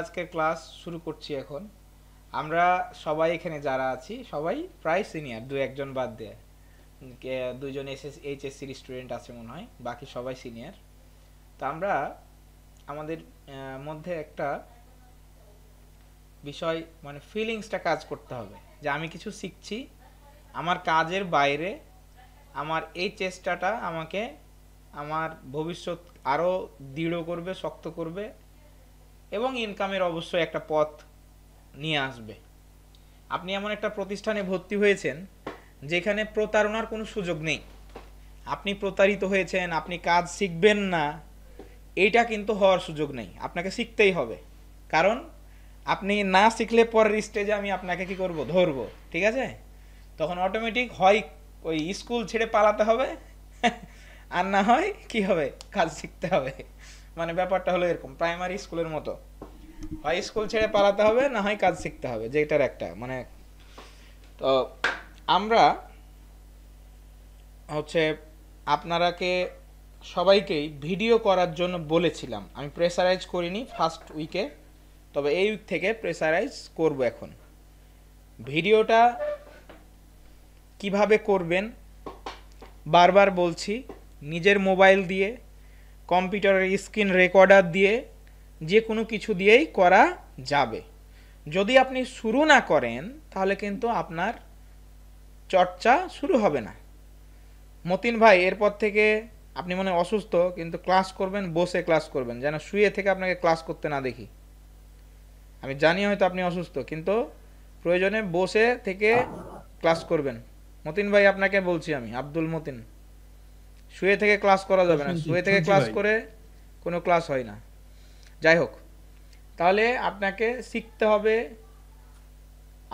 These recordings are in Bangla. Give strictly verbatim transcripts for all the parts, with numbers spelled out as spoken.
আজকের ক্লাস শুরু করছি। এখন আমরা সবাই এখানে যারা আছি সবাই প্রায় সিনিয়র, দুই একজন বাদ দিয়ে দুইজন এসএস এইচএসসির স্টুডেন্ট আছে মনে হয়, বাকি সবাই সিনিয়র। তো আমরা আমাদের মধ্যে একটা বিষয় মানে ফিলিংসটা কাজ করতে হবে যে আমি কিছু শিখছি, আমার কাজের বাইরে আমার এই চেষ্টাটা আমাকে আমার ভবিষ্যৎ আরও দৃঢ় করবে, শক্ত করবে এবং ইনকামের অবশ্যই একটা পথ নিয়ে আসবে। আপনি এমন একটা প্রতিষ্ঠানে ভর্তি হয়েছেন যেখানে প্রতারণার কোনো সুযোগ নেই, আপনি প্রতারিত হয়েছেন, আপনি কাজ শিখবেন না এইটা কিন্তু হওয়ার সুযোগ নেই, আপনাকে শিখতেই হবে। কারণ আপনি না শিখলে পরের স্টেজে আমি আপনাকে কি করব, ধরব, ঠিক আছে? তখন অটোমেটিক হয় ওই স্কুল ছেড়ে পালাতে হবে আর না হয় কি হবে, কাজ শিখতে হবে। মানে ব্যাপারটা হলো এরকম প্রাইমারি স্কুলের মতো, হয় স্কুল ছেড়ে পালাতে হবে না হয় কাজ শিখতে হবে, যেটার একটা মানে। তো আমরা হচ্ছে আপনারাকে সবাইকেই ভিডিও করার জন্য বলেছিলাম, আমি প্রেসারাইজ করিনি ফার্স্ট উইকে, তবে এই উইক থেকে প্রেসারাইজ করব। এখন ভিডিওটা কিভাবে করবেন বারবার বলছি, নিজের মোবাইল দিয়ে, কম্পিউটারের স্ক্রিন রেকর্ডার দিয়ে, যে কোনো কিছু দিয়েই করা যাবে। যদি আপনি শুরু না করেন তাহলে কিন্তু আপনার চর্চা শুরু হবে না। মতিন ভাই, এরপর থেকে আপনি মনে অসুস্থ, কিন্তু ক্লাস করবেন, বসে ক্লাস করবেন, যেন শুয়ে থেকে আপনাকে ক্লাস করতে না দেখি। আমি জানি হয়তো আপনি অসুস্থ, কিন্তু প্রয়োজনে বসে থেকে ক্লাস করবেন। মতিন ভাই আপনাকে বলছি আমি, আব্দুল মতিন, শুয়ে থেকে ক্লাস করা যাবে না, শুয়ে থেকে ক্লাস করে কোনো ক্লাস হয় না। যাই হোক, তাহলে আপনাকে শিখতে হবে,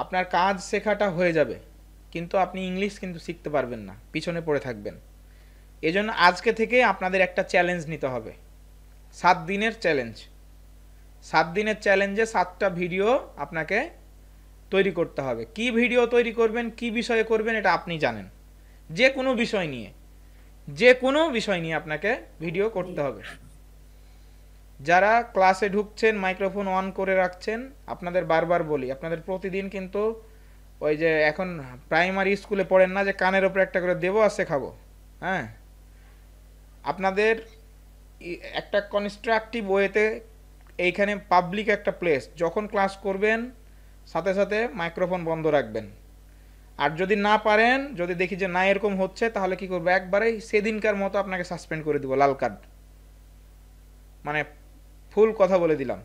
আপনার কাজ শেখাটা হয়ে যাবে, কিন্তু আপনি ইংলিশ কিন্তু শিখতে পারবেন না, পিছনে পড়ে থাকবেন। এজন্য আজকে থেকে আপনাদের একটা চ্যালেঞ্জ নিতে হবে, সাত দিনের চ্যালেঞ্জ। সাত দিনের চ্যালেঞ্জে সাতটা ভিডিও আপনাকে তৈরি করতে হবে। কি ভিডিও তৈরি করবেন, কি বিষয়ে করবেন এটা আপনি জানেন, যে কোনো বিষয় নিয়ে, যে কোনো বিষয় নিয়ে আপনাকে ভিডিও করতে হবে। যারা ক্লাসে ঢুকছেন মাইক্রোফোন অন করে রাখছেন, আপনাদের বারবার বলি, আপনাদের প্রতিদিন কিন্তু ওই যে এখন প্রাইমারি স্কুলে পড়েন না যে কানের ওপরে একটা করে দেবো আর শেখাবো, হ্যাঁ। আপনাদের একটা কনস্ট্রাকটিভ ওয়েতে এইখানে পাবলিক একটা প্লেস, যখন ক্লাস করবেন সাথে সাথে মাইক্রোফোন বন্ধ রাখবেন। আর যদি না পারেন, যদি দেখি যে না এরকম হচ্ছে, তাহলে কি করবো, একবারেই সেদিনকার মতো আপনাকে সাসপেন্ড করে দিব, লাল কার্ড, মানে ফুল কথা বলে দিলাম,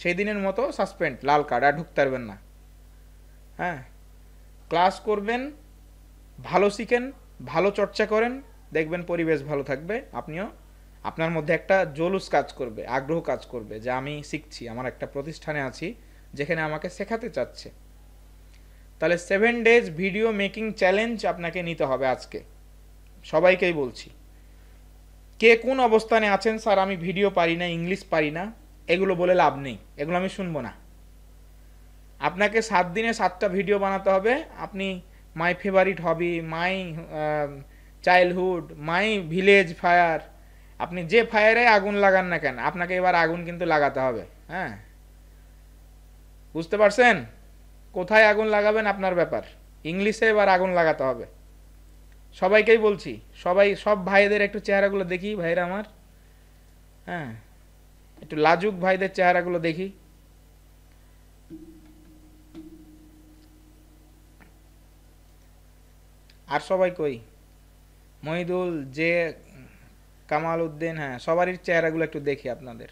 সেই দিনের মতো সাসপেন্ড, লাল কার্ড, আর ঢুকতে পারবেন না। হ্যাঁ, ক্লাস করবেন, ভালো শিখেন, ভালো চর্চা করেন, দেখবেন পরিবেশ ভালো থাকবে, আপনিও আপনার মধ্যে একটা জলুস কাজ করবে, আগ্রহ কাজ করবে যে আমি শিখছি, আমার একটা প্রতিষ্ঠানে আছি যেখানে আমাকে শেখাতে চাচ্ছে। তাহলে seven days video making challenge আপনাকে নিতে হবে আজকে, সবাইকেই বলছি। কে কোন অবস্থানে আছেন, স্যার আমি ভিডিও পারি না, ইংলিশ পারি না, এগুলো বলে লাভ নেই, এগুলো আমি শুনবো না। আপনাকে সাত দিনে সাতটা ভিডিও বানাতে হবে। আপনি my favourite hobby, my childhood, my village fire, আপনি যে ফায়ারে আগুন লাগান না কেন, আপনাকে এবার আগুন কিন্তু লাগাতে হবে। হ্যাঁ, বুঝতে পারছেন? কোথায় আগুন লাগাবেন আপনার ব্যাপার, ইংলিশে এবার আগুন লাগাতে হবে। সবাইকেই বলছি, সবাই, সব ভাইদের একটু চেহারাগুলো দেখি, ভাইরা আমার, হ্যাঁ, একটু লাজুক ভাইদের চেহারাগুলো দেখি। আর সবাই কই, মহিদুল, যে কামাল উদ্দিন, হ্যাঁ, সবারই চেহারাগুলো একটু দেখি আপনাদের।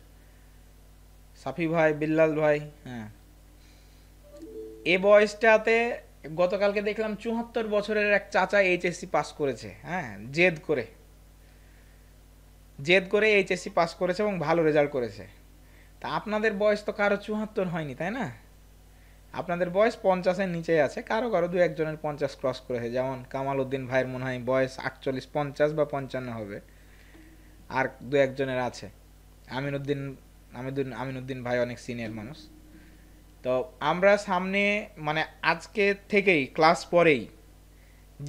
সাফি ভাই, বিল্লাল ভাই, হ্যাঁ, এ বয়সটাতে গতকালকে দেখলাম চুয়াত্তর বছরের এক চাচা এইচএসসি পাস করেছে, হ্যাঁ, জেদ করে জেদ করে এইচএসসি পাস করেছে এবং ভালো রেজাল্ট করেছে। তা আপনাদের বয়স তো কারো চুয়াত্তর হয়নি, তাই না? আপনাদের বয়স পঞ্চাশের নিচে আছে, কারো কারো দু একজনের পঞ্চাশ ক্রস করেছে, যেমন কামাল উদ্দিন ভাইয়ের মনে হয় বয়স আটচল্লিশ, পঞ্চাশ বা পঞ্চান্ন হবে, আর দু একজনের আছে। আমিনুদ্দিন আমিদুল আমিনুদ্দিন ভাই অনেক সিনিয়র মানুষ। তো আমরা সামনে মানে আজকে থেকেই ক্লাস পরেই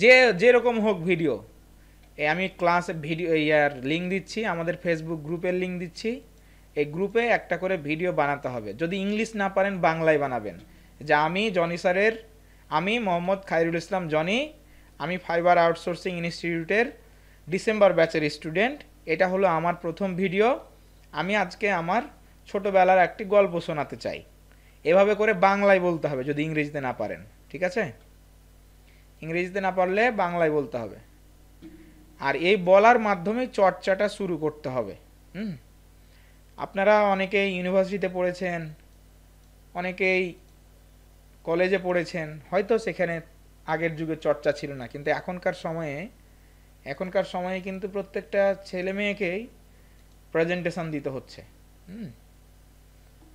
যে যেরকম হোক ভিডিও, আমি ক্লাস ভিডিও ইয়ার লিঙ্ক দিচ্ছি, আমাদের ফেসবুক গ্রুপের লিঙ্ক দিচ্ছি, এই গ্রুপে একটা করে ভিডিও বানাতে হবে। যদি ইংলিশ না পারেন বাংলায় বানাবেন, যে আমি জনি স্যারের, আমি মোহাম্মদ খায়রুল ইসলাম জনি, আমি ফাইবার আউটসোর্সিং ইনস্টিটিউটের ডিসেম্বর ব্যাচের স্টুডেন্ট, এটা হলো আমার প্রথম ভিডিও, আমি আজকে আমার ছোটোবেলার একটি গল্প শোনাতে চাই। এভাবে করে বাংলায় বলতে হবে যদি ইংরেজিতে না পারেন, ঠিক আছে? ইংরেজিতে না পারলে বাংলায় বলতে হবে, আর এই বলার মাধ্যমে চর্চাটা শুরু করতে হবে। হুম, আপনারা অনেকেই ইউনিভার্সিটিতে পড়েছেন, অনেকেই কলেজে পড়েছেন, হয়তো সেখানে আগের যুগে চর্চা ছিল না, কিন্তু এখনকার সময়ে এখনকার সময়ে কিন্তু প্রত্যেকটা ছেলে মেয়েকেই প্রেজেন্টেশন দিতে হচ্ছে। হুম,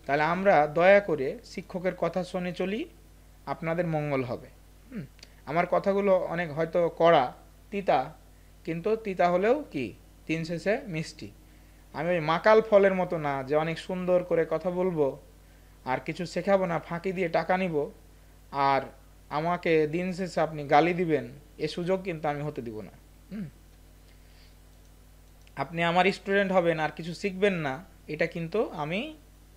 তাহলে আমরা দয়া করে শিক্ষকের কথা শুনে চলি, আপনাদের মঙ্গল হবে। হুম, আমার কথাগুলো অনেক হয়তো কড়া তিতা, কিন্তু তিতা হলেও কি তিন শেষে মিষ্টি। আমি ওই মাকাল ফলের মতো না যে অনেক সুন্দর করে কথা বলবো আর কিছু শেখাবো না, ফাঁকি দিয়ে টাকা নিব আর আমাকে দিন শেষে আপনি গালি দিবেন, এ সুযোগ কিন্তু আমি হতে দিব না। হুম, আপনি আমার স্টুডেন্ট হবেন আর কিছু শিখবেন না, এটা কিন্তু আমি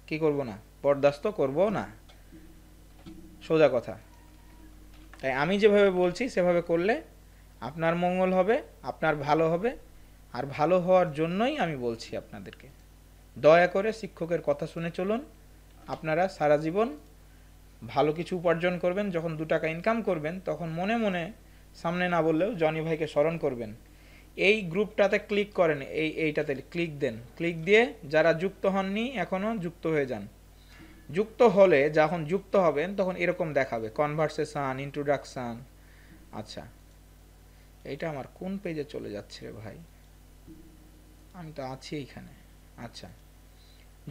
কি করব না, বরদাস্ত করব না, সোজা কথা। তাই আমি যেভাবে বলছি সেভাবে করলে আপনার মঙ্গল হবে, আপনার ভালো হবে, আর ভালো হওয়ার জন্যই আমি বলছি আপনাদেরকে দয়া করে শিক্ষকের কথা শুনে চলুন। আপনারা সারা জীবন ভালো কিছু উপার্জন করবেন, যখন দু টাকা ইনকাম করবেন তখন মনে মনে সামনে না বললেও জনি ভাইকে স্মরণ করবেন। এই গ্রুপটাতে ক্লিক করেন, এই এইটাতে ক্লিক দেন, ক্লিক দিয়ে যারা যুক্ত হননি এখনও যুক্ত হয়ে যান। যুক্ত হলে, যখন যুক্ত হবেন তখন এরকম দেখাবে কনভারসেশান, ইন্ট্রোডাকশান। আচ্ছা, এইটা আমার কোন পেজে চলে যাচ্ছে রে ভাই, আমি তো আছি এইখানে। আচ্ছা,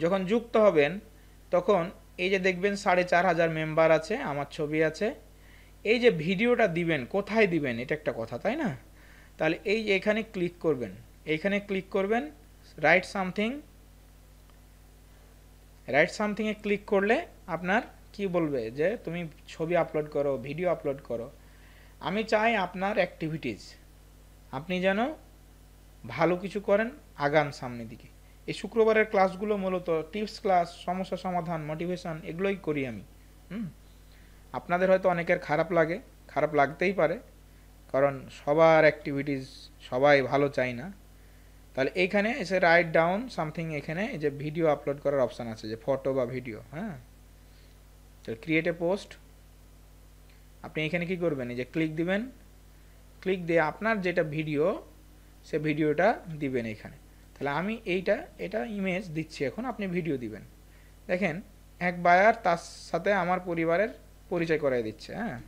যখন যুক্ত হবেন তখন এই যে দেখবেন সাড়ে চার হাজার মেম্বার আছে, আমার ছবি আছে। এই যে ভিডিওটা দিবেন, কোথায় দিবেন এটা একটা কথা, তাই না? তাহলে এই এখানে ক্লিক করবেন, এইখানে ক্লিক করবেন, রাইট সামথিং, রাইট সামথিংয়ে ক্লিক করলে আপনার কি বলবে যে তুমি ছবি আপলোড করো, ভিডিও আপলোড করো। আমি চাই আপনার অ্যাক্টিভিটিস, আপনি যেন ভালো কিছু করেন, আগান সামনের দিকে। এই শুক্রবারের ক্লাসগুলো মূলত টিপস ক্লাস, সমস্যা সমাধান, মোটিভেশন, এগুলোই করি আমি। হুম, আপনাদের হয়তো অনেকের খারাপ লাগে, খারাপ লাগতেই পারে, কারণ সবার অ্যাক্টিভিটিস সবাই ভালো চাই না। তাহলে এইখানে এসে রাইট ডাউন সামথিং, এখানে এই যে ভিডিও আপলোড করার অপশান আছে, যে ফটো বা ভিডিও। হ্যাঁ, ক্রিয়েট এ পোস্ট, আপনি এখানে কি করবেন, এই যে ক্লিক দিবেন, ক্লিক দিয়ে আপনার যেটা ভিডিও সে ভিডিওটা দিবেন এখানে। তাহলে আমি এইটা এটা ইমেজ দিচ্ছি, এখন আপনি ভিডিও দিবেন। দেখেন এক বায়ার, তার সাথে আমার পরিবারের পরিচয় করাই দিচ্ছে। হ্যাঁ,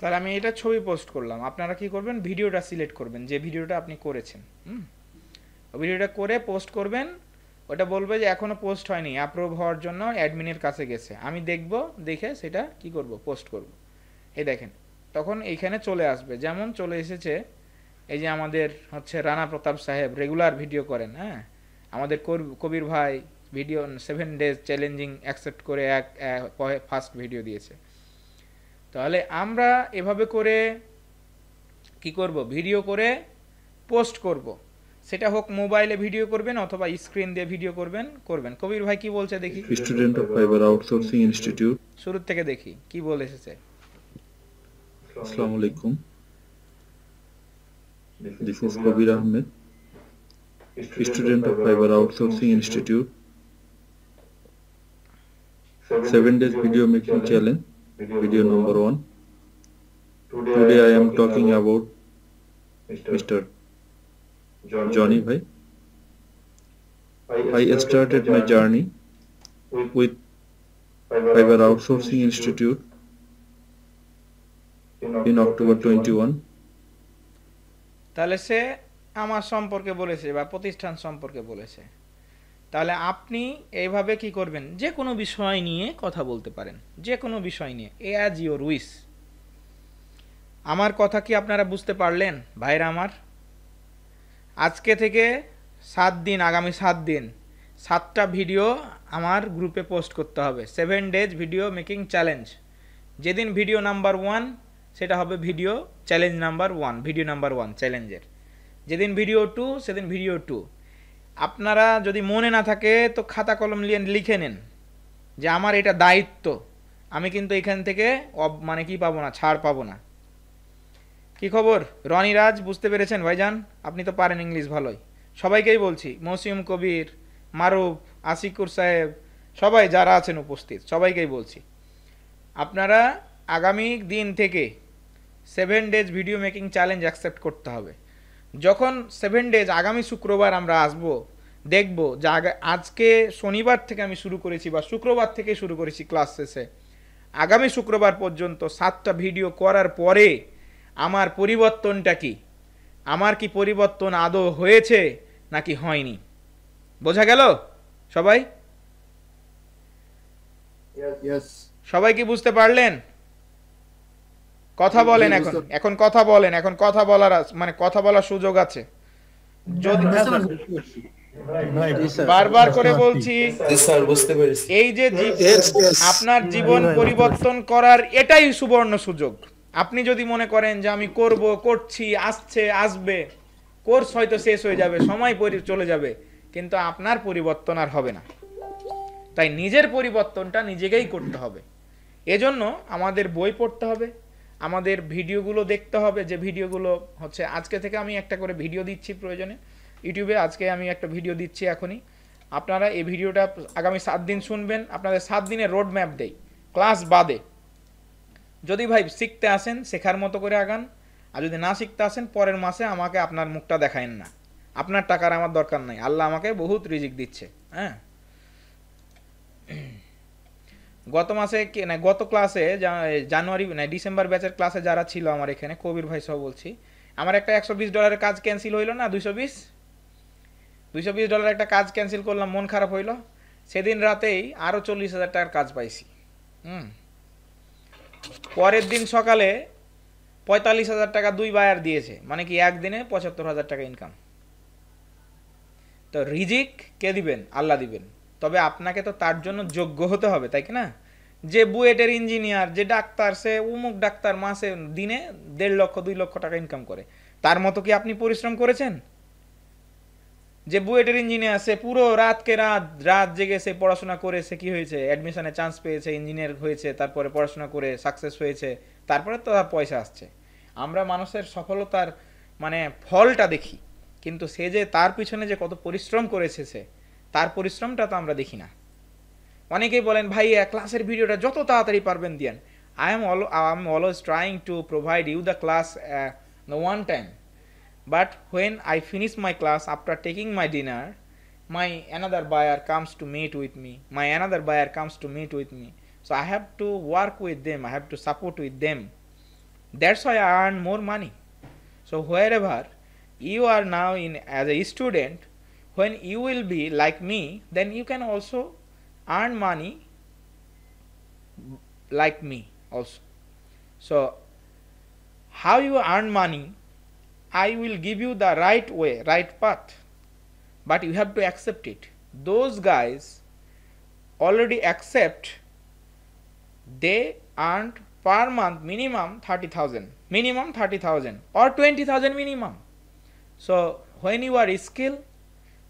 তাহলে আমি এটা ছবি পোস্ট করলাম, আপনারা কি করবেন, ভিডিওটা সিলেক্ট করবেন, যে ভিডিওটা আপনি করেছেন। হুম, ভিডিওটা করে পোস্ট করবেন, ওটা বলবে যে এখনও পোস্ট হয়নি, অ্যাপ্রুভ হওয়ার জন্য অ্যাডমিনের কাছে গেছে, আমি দেখব, দেখে সেটা কি করব, পোস্ট করব। এই দেখেন তখন এইখানে চলে আসবে, যেমন চলে এসেছে। এই যে আমাদের হচ্ছে রানা প্রতাপ সাহেব রেগুলার ভিডিও করেন। হ্যাঁ, আমাদের কবির ভাই ভিডিও সেভেন ডেজ চ্যালেঞ্জিং অ্যাকসেপ্ট করে এক ফার্স্ট ভিডিও দিয়েছে। তাহলে আমরা এভাবে করে কি করব, ভিডিও করে পোস্ট করব, সেটা হোক মোবাইলে ভিডিও করবেন অথবা স্ক্রিন দিয়ে ভিডিও করবেন করবেন কবির ভাই কি বলছে দেখি, student of fibre outsourcing institute, শুরু থেকে দেখি কি বলে এসেছে। আসসালামু আলাইকুম, this is Kabir Ahmed, student of fibre outsourcing institute, seven days video making challenge, video number one, today, today I am talking about, about Mister Johnny, Johnny bhai. I started my journey with Fiber Outsourcing Institute in October twenty-first. তাহলে সে আমার সম্পর্কে বলেছে বা প্রতিষ্ঠান সম্পর্কে বলেছে। তাহলে আপনি এইভাবে কি করবেন, যে কোনো বিষয় নিয়ে কথা বলতে পারেন, যে কোনো বিষয় নিয়ে, as your wish। আমার কথা কি আপনারা বুঝতে পারলেন ভাইরা আমার? আজকে থেকে সাত দিন, আগামী সাত দিন সাতটা ভিডিও আমার গ্রুপে পোস্ট করতে হবে। Seven days video making challenge. যেদিন ভিডিও নাম্বার ওয়ান সেটা হবে video challenge number one, video number one চ্যালেঞ্জের। যেদিন ভিডিও টু সেদিন ভিডিও টু। আপনারা যদি মনে না থাকে তো খাতা কলম নিয়ে লিখে নেন যে আমার এটা দায়িত্ব, আমি কিন্তু এখান থেকে মানে কি পাবো না, ছাড় পাবো না। কি খবর রনি রাজ, বুঝতে পেরেছেন ভাইজান? আপনি তো পারেন ইংলিশ ভালোই। সবাইকেই বলছি, মৌসুম কবির, মারুফ, আসিকুর সাহেব, সবাই যারা আছেন উপস্থিত সবাইকেই বলছি, আপনারা আগামী দিন থেকে seven days video making challenge accept করতে হবে। যখন সেভেন ডেজ আগামী শুক্রবার আমরা আসব, দেখব যে আজকে শনিবার থেকে আমি শুরু করেছি বা শুক্রবার থেকে শুরু করেছি, ক্লাস শেষে আগামী শুক্রবার পর্যন্ত সাতটা ভিডিও করার পরে আমার পরিবর্তনটা কি, আমার কি পরিবর্তন আদৌ হয়েছে নাকি হয়নি। বোঝা গেল সবাই? সবাই কি বুঝতে পারলেন? কথা বলেন এখন, এখন কথা বলেন, এখন কথা বলার মানে কথা বলার সুযোগ আছে। যদি বারবার করে বলছি এই যে আপনার জীবন পরিবর্তন করার এটাই সুবর্ণ সুযোগ। আপনি যদি মনে করেন যে আমি করব, করছি, আসছে, আসবে, কোর্স হয়তো শেষ হয়ে যাবে, সময় চলে যাবে, কিন্তু আপনার পরিবর্তন আর হবে না। তাই নিজের পরিবর্তনটা নিজেকেই করতে হবে। এজন্য আমাদের বই পড়তে হবে, আমাদের ভিডিওগুলো দেখতে হবে, যে ভিডিওগুলো হচ্ছে আজকে থেকে আমি একটা করে ভিডিও দিচ্ছি প্রয়োজনে ইউটিউবে। আজকে আমি একটা ভিডিও দিচ্ছি এখনই, আপনারা এই ভিডিওটা আগামী সাত দিন শুনবেন। আপনাদের সাত দিনের রোড ম্যাপ দেই ক্লাস বাদে। যদি ভাই শিখতে আসেন শেখার মতো করে আগান, আর যদি না শিখতে আসেন পরের মাসে আমাকে আপনার মুখটা দেখায়েন না। আপনার টাকার আমার দরকার নাই, আল্লাহ আমাকে বহুত রিজিক দিচ্ছে। হ্যাঁ, গত মাসে না গত ক্লাসে জানুয়ারি না ডিসেম্বর ব্যাচের ক্লাসে যারা ছিল আমার এখানে, কবির ভাই সহ বলছি, আমার একটা একশো বিশ ডলারের কাজ ক্যান্সেল হইলো না, দুইশো বিশ দুইশো বিশ ডলার একটা কাজ ক্যান্সেল করলাম, মন খারাপ হইলো। সেদিন রাতেই আরও চল্লিশ হাজার টাকার কাজ পাইছি। হুম, পরের দিন সকালে পঁয়তাল্লিশ হাজার টাকা দুই বায়ার দিয়েছে, মানে কি একদিনে পঁচাত্তর হাজার টাকা ইনকাম। তো রিজিক কে দিবেন? আল্লাহ দিবেন। তবে আপনাকে তো তার জন্য যোগ্য হতে হবে, তাই কি না? যে বুয়েটের ইঞ্জিনিয়ার, যে ডাক্তার, সে উমুক ডাক্তার মাসে দিনে দেড় লক্ষ দুই লক্ষ টাকা ইনকাম করে, তার মতো কি আপনি পরিশ্রম করেছেন? যে বুয়েটের ইঞ্জিনিয়ার, সে পুরো রাতকে রাত রাত জেগে সে পড়াশোনা করে, সে কি হয়েছে, অ্যাডমিশনে চান্স পেয়েছে, ইঞ্জিনিয়ার হয়েছে, তারপরে পড়াশোনা করে সাকসেস হয়েছে, তারপরে তো তার পয়সা আসছে। আমরা মানুষের সফলতার মানে ফলটা দেখি, কিন্তু সে যে তার পিছনে যে কত পরিশ্রম করেছে, সে তার পরিশ্রমটা তো আমরা দেখি না। অনেকেই বলেন ভাই ক্লাসের ভিডিওটা যত তাড়াতাড়ি পারবেন দিয়েন। I am all I am always trying to provide you the class one time, but when I finish my class after taking my dinner, my another buyer comes to meet with me, my another buyer comes to meet with me, so I have to work with them, I have to support with them, that's why I earn more money. So wherever you are now in as a student, when you will be like me, then you can also earn money like me also. So how you earn money, I will give you the right way, right path, but you have to accept it. Those guys already accept, they earned per month minimum thirty thousand, minimum thirty thousand or twenty thousand minimum. So when you are skilled,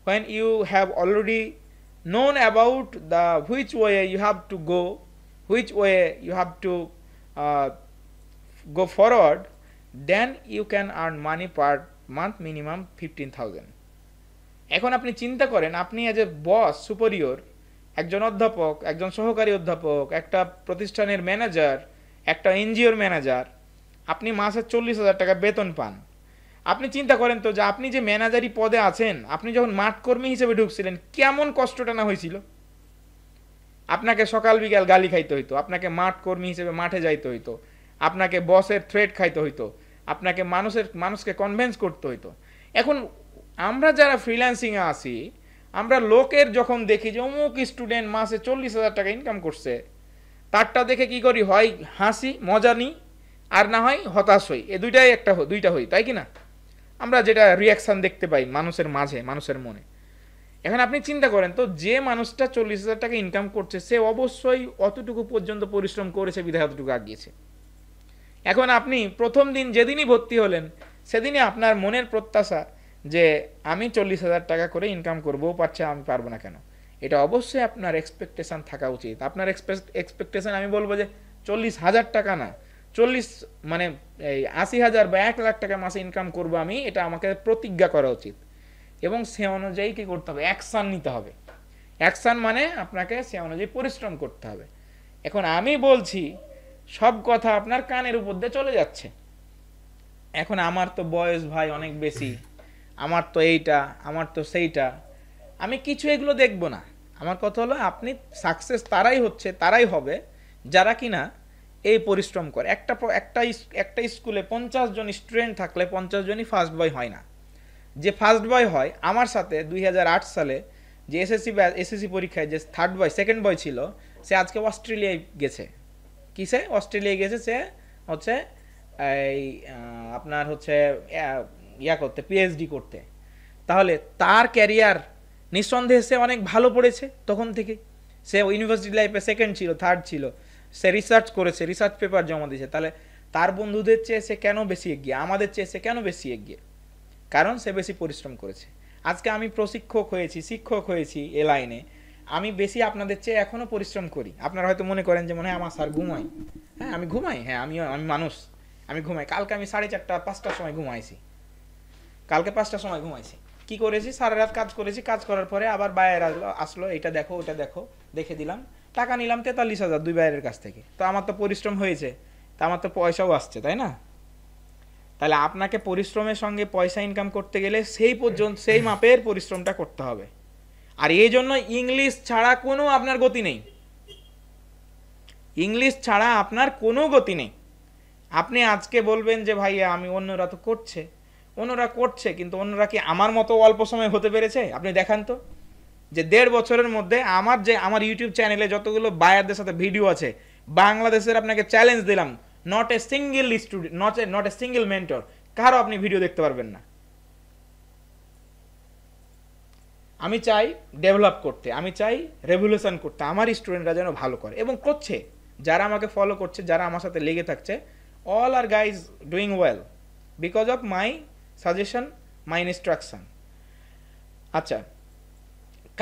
when you have already known about the which way you have to go, which way you have to uh, go forward, then you can earn money per month minimum fifteen thousand. এখন আপনি চিন্তা করেন, আপনি as a boss superior, একজন অধ্যাপক, একজন সহকারী অধ্যাপক, একটা প্রতিষ্ঠানের ম্যানেজার, একটা এনজিওর ম্যানেজার, আপনি মাসে চল্লিশ হাজার টাকা বেতন পান। আপনি চিন্তা করেন তো যে আপনি যে ম্যানেজারি পদে আছেন, আপনি যখন মাঠকর্মী হিসেবে ঢুকছিলেন কেমন কষ্টটা না হয়েছিল। আপনাকে সকাল বিকাল গালি খাইতে হইতো, আপনাকে মাঠকর্মী হিসেবে মাঠে যাইতে হইতো, আপনাকে বসের থ্রেট খাইতে হইতো, আপনাকে মানুষের মানুষকে কনভিন্স করতে হইতো। এখন আমরা যারা ফ্রিল্যান্সিংয়ে আসি, আমরা লোকের যখন দেখি যে অমুক স্টুডেন্ট মাসে চল্লিশ হাজার টাকা ইনকাম করছে, তারটা দেখে কি করি, হয় হাসি মজা নিই আর না হয় হতাশ হই। এ দুইটাই একটা দুইটা হই, তাই কি না? আমরা যেটা রিয়াকশান দেখতে পাই মানুষের মাঝে, মানুষের মনে। এখন আপনি চিন্তা করেন তো, যে মানুষটা চল্লিশ হাজার টাকা ইনকাম করছে সে অবশ্যই অতটুকু পর্যন্ত পরিশ্রম করেছে বিধায় অতটুকু আগিয়েছে। এখন আপনি প্রথম দিন যেদিনই ভর্তি হলেন সেদিনই আপনার মনের প্রত্যাশা যে আমি চল্লিশ হাজার টাকা করে ইনকাম করবো, পারছে আমি পারবো না কেন? এটা অবশ্যই আপনার এক্সপেকটেশান থাকা উচিত। আপনার এক্সপেকটেশান আমি বলবো যে চল্লিশ হাজার টাকা না, চল্লিশ মানে এই আশি হাজার বা এক লাখ টাকা মাসে ইনকাম করবো আমি, এটা আমাকে প্রতিজ্ঞা করা উচিত। এবং সে অনুযায়ী কী করতে হবে, অ্যাকশান নিতে হবে। অ্যাকশান মানে আপনাকে সে অনুযায়ী পরিশ্রম করতে হবে। এখন আমি বলছি, সব কথা আপনার কানের উপর দিয়ে চলে যাচ্ছে। এখন আমার তো বয়স ভাই অনেক বেশি, আমার তো এইটা, আমার তো সেইটা, আমি কিছু এগুলো দেখব না। আমার কথা হলো, আপনি সাকসেস তারাই হচ্ছে তারাই হবে যারা কিনা এই পরিশ্রম করে। একটা একটা একটা স্কুলে পঞ্চাশ জন স্টুডেন্ট থাকলে পঞ্চাশ জনই ফার্স্ট বয় হয় না। যে ফার্স্ট বয় হয়, আমার সাথে দুই হাজার আট সালে যে এসএসসি এসএসসি পরীক্ষায় যে থার্ড বয় সেকেন্ড বয় ছিল, সে আজকে অস্ট্রেলিয়ায় গেছে। কিসে অস্ট্রেলিয়ায় গেছে? সে হচ্ছে এই আপনার হচ্ছে ইয়া করতে, পিএইচডি করতে। তাহলে তার ক্যারিয়ার নিঃসন্দেহে সে অনেক ভালো পড়েছে। তখন থেকে সে ইউনিভার্সিটি লাইফে সেকেন্ড ছিল, থার্ড ছিল, সে রিসার্চ করেছে, রিসার্চ পেপার জমা দিয়েছে। তাহলে তার বন্ধুদের চেয়ে সে কেন বেশি এগিয়ে, আমাদের চেয়ে সে কেন বেশি এগিয়ে? কারণ সে বেশি পরিশ্রম করেছে। আজকে আমি প্রশিক্ষক হয়েছি, শিক্ষক হয়েছি এ লাইনে, আমি বেশি আপনাদের চেয়ে এখনও পরিশ্রম করি। আপনারা হয়তো মনে করেন যে মনে হয় আমার স্যার ঘুমাই। হ্যাঁ আমি ঘুমাই, হ্যাঁ আমি আমি মানুষ, আমি ঘুমাই। কালকে আমি সাড়ে চারটা পাঁচটার সময় ঘুমাইছি, কালকে পাঁচটার সময় ঘুমাইছি। কি করেছি? সারা রাত কাজ করেছি। কাজ করার পরে আবার বাইরে আসলো আসলো এটা দেখো ওটা দেখো, দেখে দিলাম, টাকা নিলাম তেতাল্লিশ হাজার দুই বাইরের কাছ থেকে। তো আমার তো পরিশ্রম হয়েছে, তা আমার তো পয়সাও আসছে, তাই না? তাহলে আপনাকে পরিশ্রমের সঙ্গে পয়সা ইনকাম করতে গেলে সেই পর্যন্ত সেই মাপের পরিশ্রমটা করতে হবে। আর এই জন্য ইংলিশ ছাড়া কোনো আপনার গতি নেই, ইংলিশ ছাড়া আপনার কোনো গতি নেই। আপনি আজকে বলবেন যে ভাইয়া আমি অন্যরা তো করছে, অন্যরা করছে কিন্তু অন্যরা কি আমার মতো অল্প সময় হতে পেরেছে? আপনি দেখান তো যে দেড় বছরের মধ্যে আমার যে আমার ইউটিউব চ্যানেলে যতগুলো বায়ারদের সাথে ভিডিও আছে বাংলাদেশের, আপনাকে চ্যালেঞ্জ দিলাম, not a single student, not a not a single mentor, কারো আপনি ভিডিও দেখতে পারবেন না। আমি চাই ডেভেলপ করতে, আমি চাই রেভলিউশন করতে, আমার স্টুডেন্টরা যেন ভালো করে, এবং করছে। যারা আমাকে ফলো করছে, যারা আমার সাথে লেগে থাকছে, all are guys doing well because of my suggestion, my instruction. আচ্ছা,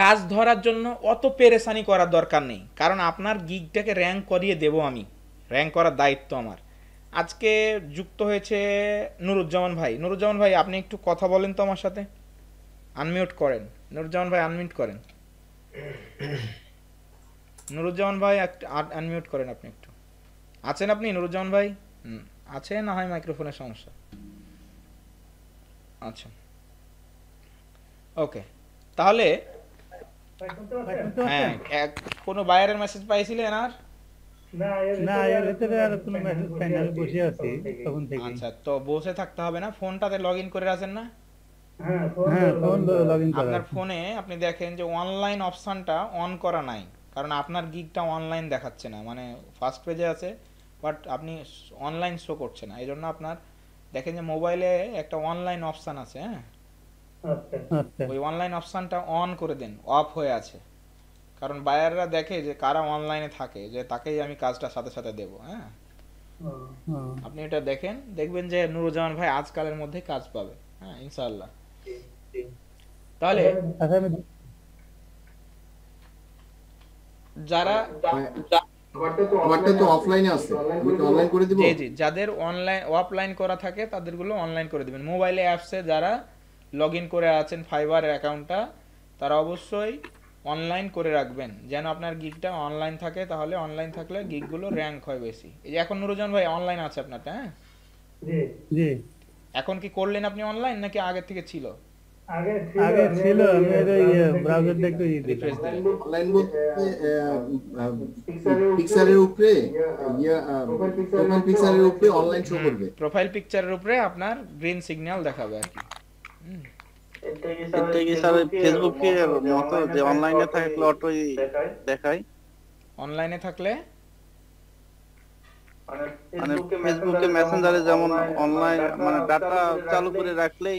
কাজ ধরার জন্য অত পেরেশানি করার দরকার নেই, কারণ আপনার গিগটাকে র্যাঙ্ক করিয়ে দেব আমি, র্যাঙ্ক করার দায়িত্ব আমার। আজকে যুক্ত হয়েছে নুরুজ্জামান ভাই। নুরুজ্জামান ভাই আপনি একটু কথা বলেন তো আমার সাথে, আনমিউট করেন নুরুজ্জামান ভাই, আনমিউট করেন নুরুজ্জামান ভাই, আনমিউট করেন আপনি একটু। আছেন আপনি নুরুজ্জামান ভাই? হুম আছে, না হয় মাইক্রোফোনের সমস্যা। আচ্ছা ওকে, তাহলে হ্যাঁ, কোনো বাইরের মেসেজ পাইছিলেন? আর না, এর ভিতরে আর কোনো মেসেজ পাই না, বসে আছি তখন থেকে। আচ্ছা, তো বসে থাকতে হবে না, ফোনটাতে লগইন করে রাখেন না। হ্যাঁ ফোন লগইন করা, আপনার ফোনে আপনি দেখেন যে অনলাইন অপশনটা অন করা নাই, কারণ আপনার গিগটা অনলাইন দেখাচ্ছে না, মানে ফার্স্ট পেজে আছে বাট আপনি অনলাইন শো করছে না। এইজন্য আপনার দেখেন যে মোবাইলে একটা অনলাইন অপশন আছে, হ্যাঁ ওই অনলাইন অপশনটা অন করে দেন, অফ হয়ে আছে। কারণ বায়াররা দেখে যে কারা অনলাইনে থাকে, যে তাকেই আমি কাজটা সাথে সাথে দেব। হ্যাঁ আপনি এটা দেখেন, দেখবেন যে নুরুজ্জামান ভাই আজকালের মধ্যে কাজ পাবে, হ্যাঁ ইনশাআল্লাহ। তাহলে যারা যাদের অনলাইন অফলাইন করা থাকে তাদেরগুলো অনলাইন করে দিবেন। মোবাইলে অ্যাপসে যারা লগ ইন করে আছেন ফাইবার অ্যাকাউন্টটা, তারা অবশ্যই অনলাইন করে রাখবেন যেন আপনার গিগটা অনলাইন থাকে। তাহলে অনলাইন থাকলে গিগগুলো র্যাঙ্ক হয় বেশি। এই যে এখন নুরুজন ভাই অনলাইন আছে আপনারটা, হ্যাঁ जी जी এখন কি করলেন আপনি অনলাইন নাকি আগে থেকে ছিল? আগে ছিল, আগে ছিল। আমি এই ব্রাউজার দেখতে রিফ্রেশ দিই। অনলাইন বলতে পিকচারের উপরে ইয়া প্রোফাইল পিকচারের উপরে অনলাইন শো করবে, প্রোফাইল পিকচারের উপরে আপনার গ্রিন সিগন্যাল দেখাবে আর কি। এটা কি স্যার, এটা কি স্যার ফেসবুক কি মত যে অনলাইনে থাকলে অটোই দেখায়? অনলাইনে থাকলে ফেসবুকে মেসেঞ্জারে যেমন অনলাইন মানে ডাটা চালু করে রাখলেই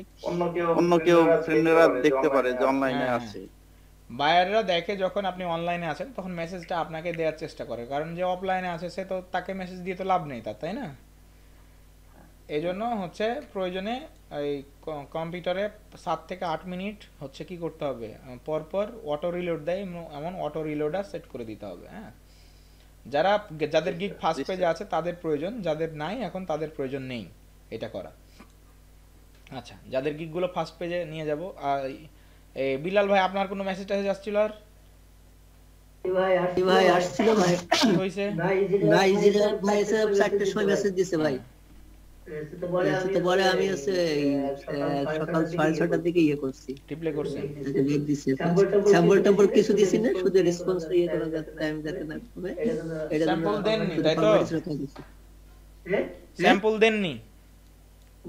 অন্য কেউ ফ্রেন্ডরা দেখতে পারে যে অনলাইনে আছে। বায়াররা দেখে যখন আপনি অনলাইনে আছেন তখন মেসেজটা আপনাকে দেওয়ার চেষ্টা করে, কারণ যে অফলাইনে আছে সে তো তাকে মেসেজ দিয়ে তো লাভ নেই তার, তাই না? এজন্য হচ্ছে প্রয়োজনে এই কম্পিউটারে সাত থেকে আট মিনিট হচ্ছে কি করতে হবে, পরপর অটো রিলোড দেয় এমন অটো রিলোডার সেট করে দিতে হবে। হ্যাঁ, যারা যাদের গিগ ফার্স্ট পেজে আছে তাদের প্রয়োজন, যাদের নাই এখন তাদের প্রয়োজন নেই এটা করা। আচ্ছা, যাদের গিগগুলো ফার্স্ট পেজে নিয়ে যাব। বিলাল ভাই, আপনার কোনো মেসেজ টাসেজ আসছিল? আর ভাই ভাই আসছিল ভাই, কি হইছে ভাই? ইজিরার মেসেজ চারটে ছয় মেসেজ দিয়েছে ভাই। এসে তো বলে আমি তো বলে আমি এসে সকাল ছয়টার দিকে ইয়ে করছি, রিপ্লে করছি, লেখ দিছি, স্যাম্পল টম্পল কিছু দিছি না, শুধু রেসপন্স ইয়ে করা যাতে টাইম যেতে না পারে। এটা স্যাম্পল দেননি তাই তো? হ্যাঁ, স্যাম্পল দেননি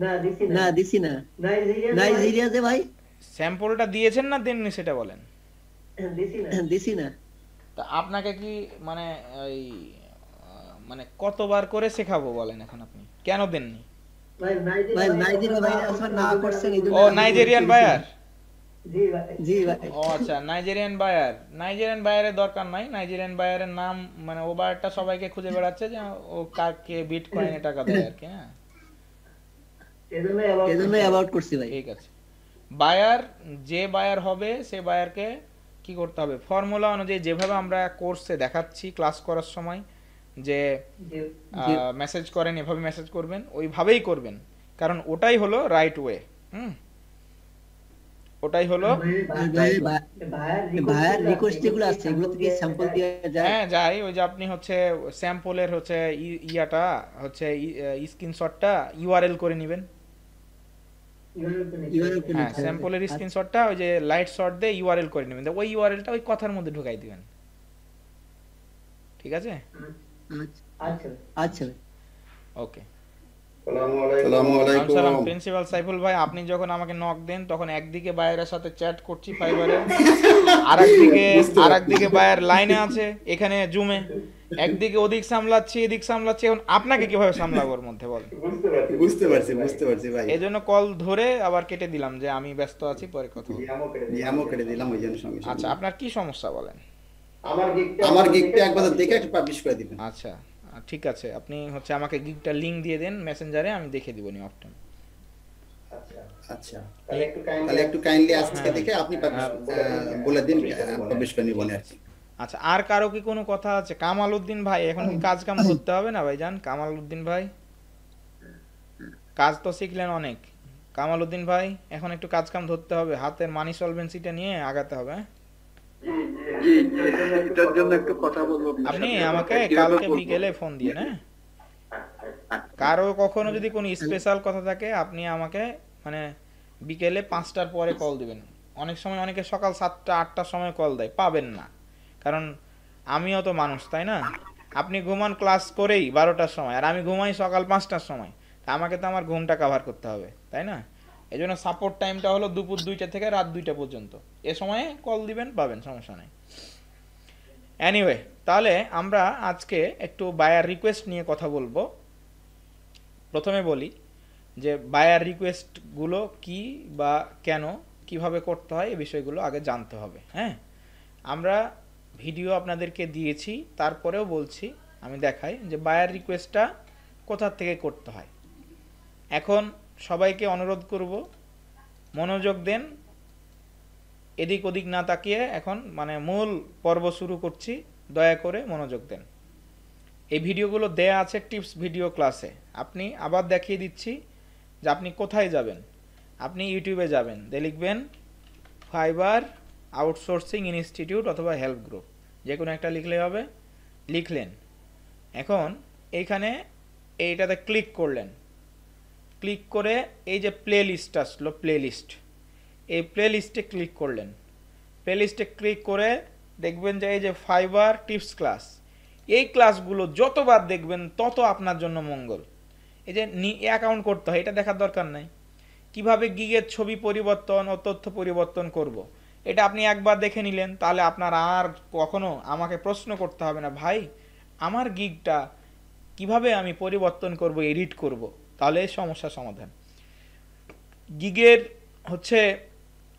না, দিছি না, দিছি না। নাইজেরিয়া নাইজেরিয়া যে ভাই স্যাম্পলটা দিয়েছেন না দেননি সেটা বলেন। দিছি না, দিছি না। তো আপনাকে কি মানে ওই মানে কতবার করে শেখাবো বলেন এখন আপনি কেন দেননি? ভাই ভাই নাইজেরিয়া ভাই আসলে না করছেন এই জন্য। ও নাইজেরিয়ান বায়ার? জি ভাই, জি ভাই। ও আচ্ছা, নাইজেরিয়ান বায়ার। নাইজেরিয়ান বায়ারের দরকার নাই, নাইজেরিয়ান বায়ারের নাম মানে ও বায়ারটা সবাইকে খুঁজে বেড়াচ্ছে যে ও কাকে বিটকয়েনে টাকা দেয় আর কি। হ্যাঁ, এজন্য এজন্য অ্যাবাউট করছি ভাই। ঠিক আছে, বায়ার যে বায়ার হবে সে বায়ারকে কি করতে হবে? ফর্মুলা অনুযায়ী যেভাবে আমরা কোর্সে দেখাচ্ছি ক্লাস করার সময় যে মেসেজ করেন এভাবে মেসেজ করবেন, ওইভাবেই করবেন, কারণ ওটাই হলো রাইট ওয়ে। হুম, ওটাই হলো। ভাইয়ার রিকোয়েস্ট যেগুলো আছে এগুলো থেকে স্যাম্পল দেয়া যায়? হ্যাঁ যায়। ওই যে আপনি হচ্ছে স্যাম্পলের হচ্ছে ইয়াটা হচ্ছে স্ক্রিনশটটা ইউআরএল করে নেবেন। ইউআরএল করে নেবেন স্যাম্পলের স্ক্রিনশটটা ওই যে লাইট শট দিয়ে ইউআরএল করে নেবেন, ওই ইউআরএলটা ওই কথার মধ্যে ঢুকাই দিবেন। ঠিক আছে? আচ্ছা আচ্ছা, ওকে। আসসালামু আলাইকুম। আসসালামু আলাইকুম। আসসালাম প্রিন্সিপাল সাইফুল ভাই, আপনি যখন আমাকে নক দেন তখন একদিকে বায়ারের সাথে চ্যাট করছি ফাইবারে, আরেকদিকে আরেকদিকে বায়ার লাইনে আছে এখানে জুমে, একদিকে ওদিক সামলাচ্ছি এদিক সামলাচ্ছি, এখন আপনাকে কিভাবে সামলাবো এর মধ্যে বলেন? বুঝতে পারছি, বুঝতে পারছি ভাই। এজন্য কল ধরে আবার কেটে দিলাম যে আমি ব্যস্ত আছি, পরে কথা বলি। আমও কেটে দিলাম, আমও কেটে দিলাম ওই জন্য সমস্যা। আচ্ছা, আপনার কি সমস্যা বলেন? আমার গিগটা আমার গিগটা একবার দেখে একটা পাবলিশ করে দিবেন। আচ্ছা ঠিক আছে, আপনি হচ্ছে আমাকে গিগটা লিংক দিয়ে দেন মেসেঞ্জারে, আমি দেখে দিব নি অফ টাইম। আচ্ছা আচ্ছা, তাহলে একটু কাইন্ডলি তাহলে একটু কাইন্ডলি আজকে দেখে আপনি পাবলিশ বলে দিন, পাবলিশ করে নিব না। আচ্ছা, আর কারো কি কোনো কথা আছে? কামালউদ্দিন ভাই, এখন কি কাজ কাম করতে হবে না ভাই? জান কামালউদ্দিন ভাই, কাজ তো শিখলেন অনেক। কামালউদ্দিন ভাই, এখন একটু কাজ কাম ধরতে হবে, হাতের মানি সলভেন্সিটা নিয়ে আগাতে হবে। এটার জন্য একটু কথা বলবো। আপনি আমাকে কালকে বিকেলে ফোন দিয়ে না, কারো কখনো যদি কোনো স্পেশাল কথা থাকে আপনি আমাকে মানে বিকেলে পাঁচটার পরে কল দিবেন। অনেক সময় অনেকে সকাল সাতটা আটটার সময় কল দেয়, পাবেন না, কারণ আমিও তো মানুষ, তাই না? আপনি ঘুমান ক্লাস করেই বারোটার সময়, আর আমি ঘুমাই সকাল পাঁচটার সময়, তা আমাকে তো আমার ঘুমটা কভার করতে হবে, তাই না? এই জন্য সাপোর্ট টাইমটা হলো দুপুর দুইটা থেকে রাত দুইটা পর্যন্ত, এ সময়ে কল দিবেন, পাবেন, সমস্যা নেই। এনিওয়ে, তাহলে আমরা আজকে একটু বায়ার রিকোয়েস্ট নিয়ে কথা বলবো। প্রথমে বলি যে বায়ার রিকোয়েস্টগুলো কি বা কেন কিভাবে করতে হয়, এই বিষয়গুলো আগে জানতে হবে। হ্যাঁ, আমরা ভিডিও আপনাদেরকে দিয়েছি, তারপরেও বলছি, আমি দেখাই যে বায়ার রিকোয়েস্টটা কোথা থেকে করতে হয়। এখন সবাইকে অনুরোধ করব মনোযোগ দেন, এদিক ওদিক না তাকিয়ে এখন মানে মূল পর্ব শুরু করছি, দয়া করে মনোযোগ দেন। এই ভিডিওগুলো দেয়া আছে টিপস ভিডিও ক্লাসে, আপনি আবার দেখিয়ে দিচ্ছি যে আপনি কোথায় যাবেন। আপনি ইউটিউবে যাবেন, দে লিখবেন ফাইবার আউটসোর্সিং ইনস্টিটিউট অথবা হেল্প গ্রুপ, যে কোনো একটা লিখলে হবে। লিখলেন, এখন এইখানে এইটাতে ক্লিক করলেন, ক্লিক করে এই যে প্লেলিস্ট আসলো, প্লেলিস্ট, এই প্লেলিস্টে ক্লিক করলেন। প্লেলিস্টে ক্লিক করে দেখবেন যে এই যে ফাইবার টিপস ক্লাস, এই ক্লাসগুলো যতবার দেখবেন তত আপনার জন্য মঙ্গল। এই যে অ্যাকাউন্ট করতে হয় এটা দেখার দরকার নাই। কিভাবে গিগের ছবি পরিবর্তন ও তথ্য পরিবর্তন করব। এটা আপনি একবার দেখে নিলেন, তাহলে আপনার আর কখনো আমাকে প্রশ্ন করতে হবে না, ভাই আমার গিগটা কিভাবে আমি পরিবর্তন করব, এডিট করব। তাহলে সমস্যা সমাধান। গিগের হচ্ছে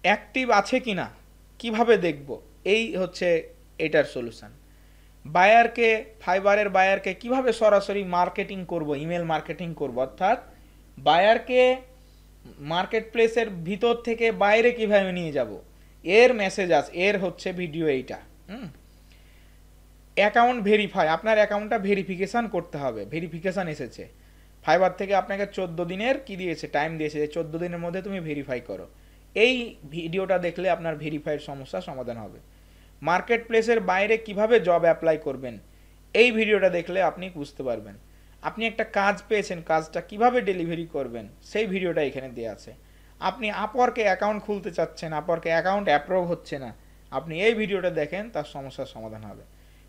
অ্যাক্টিভ আছে কি না কীভাবে দেখব, এই হচ্ছে এটার সলিউশান। বায়ারকে, ফাইবারের বায়ারকে কিভাবে সরাসরি মার্কেটিং করব, ইমেল মার্কেটিং করব, অর্থাৎ বায়ারকে মার্কেট প্লেসের ভিতর থেকে বাইরে কিভাবে নিয়ে যাব, এর মেসেজ আস, এর হচ্ছে ভিডিও এইটা। হুম অ্যাকাউন্ট ভেরিফাই, আপনার অ্যাকাউন্টটা ভেরিফিকেশান করতে হবে। ভেরিফিকেশান এসেছে ফাইবার থেকে, আপনাকে চোদ্দো দিনের কি দিয়েছে, টাইম দিয়েছে যে চোদ্দো দিনের মধ্যে তুমি ভেরিফাই করো। এই ভিডিওটা দেখলে আপনার ভেরিফাইয়ের সমস্যা সমাধান হবে। মার্কেট প্লেসের বাইরে কিভাবে জব অ্যাপ্লাই করবেন, এই ভিডিওটা দেখলে আপনি বুঝতে পারবেন। আপনি একটা কাজ পেয়েছেন, কাজটা কিভাবে ডেলিভারি করবেন সেই ভিডিওটা এখানে দেওয়া আছে। আপনি আপওয়ার্কে অ্যাকাউন্ট খুলতে চাচ্ছেন, আপওয়ার্কে অ্যাকাউন্ট অ্যাপ্রুভ হচ্ছে না, আপনি এই ভিডিওটা দেখেন, তার সমস্যার সমাধান হবে।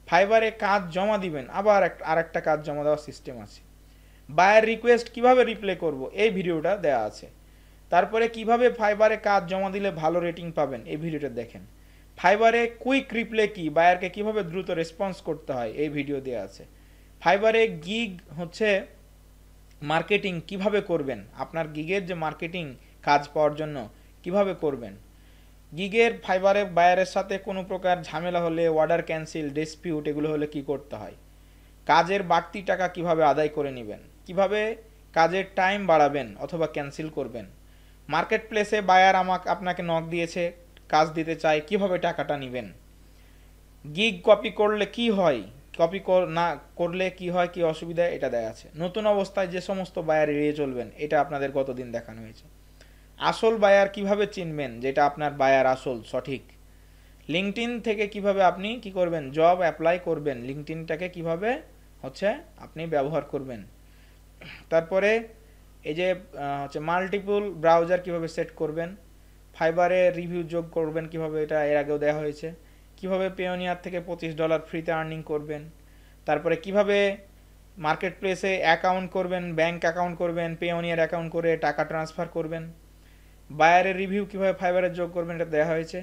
ফাইবারে কাজ জমা দিবেন, আবার আর একটা কাজ জমা দেওয়ার সিস্টেম আছে। বায়ার রিকোয়েস্ট কিভাবে রিপ্লে করব, এই ভিডিওটা দেওয়া আছে। তারপরে কিভাবে ফাইবারে কাজ জমা দিলে ভালো রেটিং পাবেন, এই ভিডিওটা দেখেন। ফাইবারে কুইক রিপ্লে কি, বায়ারকে কিভাবে দ্রুত রেসপন্স করতে হয়, এই ভিডিও দেওয়া আছে। ফাইবারে গিগ হচ্ছে মার্কেটিং কিভাবে করবেন, আপনার গিগের যে মার্কেটিং কাজ পাওয়ার জন্য কিভাবে করবেন। গিগের ফাইবারে বায়ারের সাথে কোনো প্রকার ঝামেলা হলে, অর্ডার ক্যান্সেল, ডিসপিউট, এগুলো হলে কি করতে হয়। কাজের বাড়তি টাকা কিভাবে আদায় করে নেবেন, কিভাবে কাজের টাইম বাড়াবেন অথবা ক্যান্সেল করবেন। মার্কেট প্লেসে বায়ার আমাকে আপনাকে নক দিয়েছে, কাজ দিতে চায়, কিভাবে টাকাটা নেবেন। গিগ কপি করলে কি হয়, কপি না করলে কি হয়, কি অসুবিধা, এটা দেয়া আছে। নতুন অবস্থায় যে সমস্ত বায়ার এড়িয়ে চলবেন, এটা আপনাদের গতদিন দেখানো হয়েছে। আসল বায়ার কিভাবে চিনবেন, যেটা আপনার বায়ার আসল সঠিক। লিঙ্কডইন থেকে কিভাবে আপনি কি করবেন, জব অ্যাপ্লাই করবেন, লিঙ্কডইনটাকে কিভাবে হচ্ছে আপনি ব্যবহার করবেন। তারপরে এই যে হচ্ছে মাল্টিপল ব্রাউজার কিভাবে সেট করবেন। ফাইবারে রিভিউ যোগ করবেন কিভাবে, এটা এর আগেও দেওয়া হয়েছে। কিভাবে পিওনিয়ার থেকে পঁচিশ ডলার ফ্রিতে আর্নিং করবেন। তারপরে কিভাবে মার্কেট প্লেসে অ্যাকাউন্ট করবেন, ব্যাঙ্ক অ্যাকাউন্ট করবেন, পিওনিয়ার অ্যাকাউন্ট করে টাকা ট্রান্সফার করবেন। বায়ারের রিভিউ কিভাবে ফাইবারে যোগ করবেন, এটা দেওয়া হয়েছে।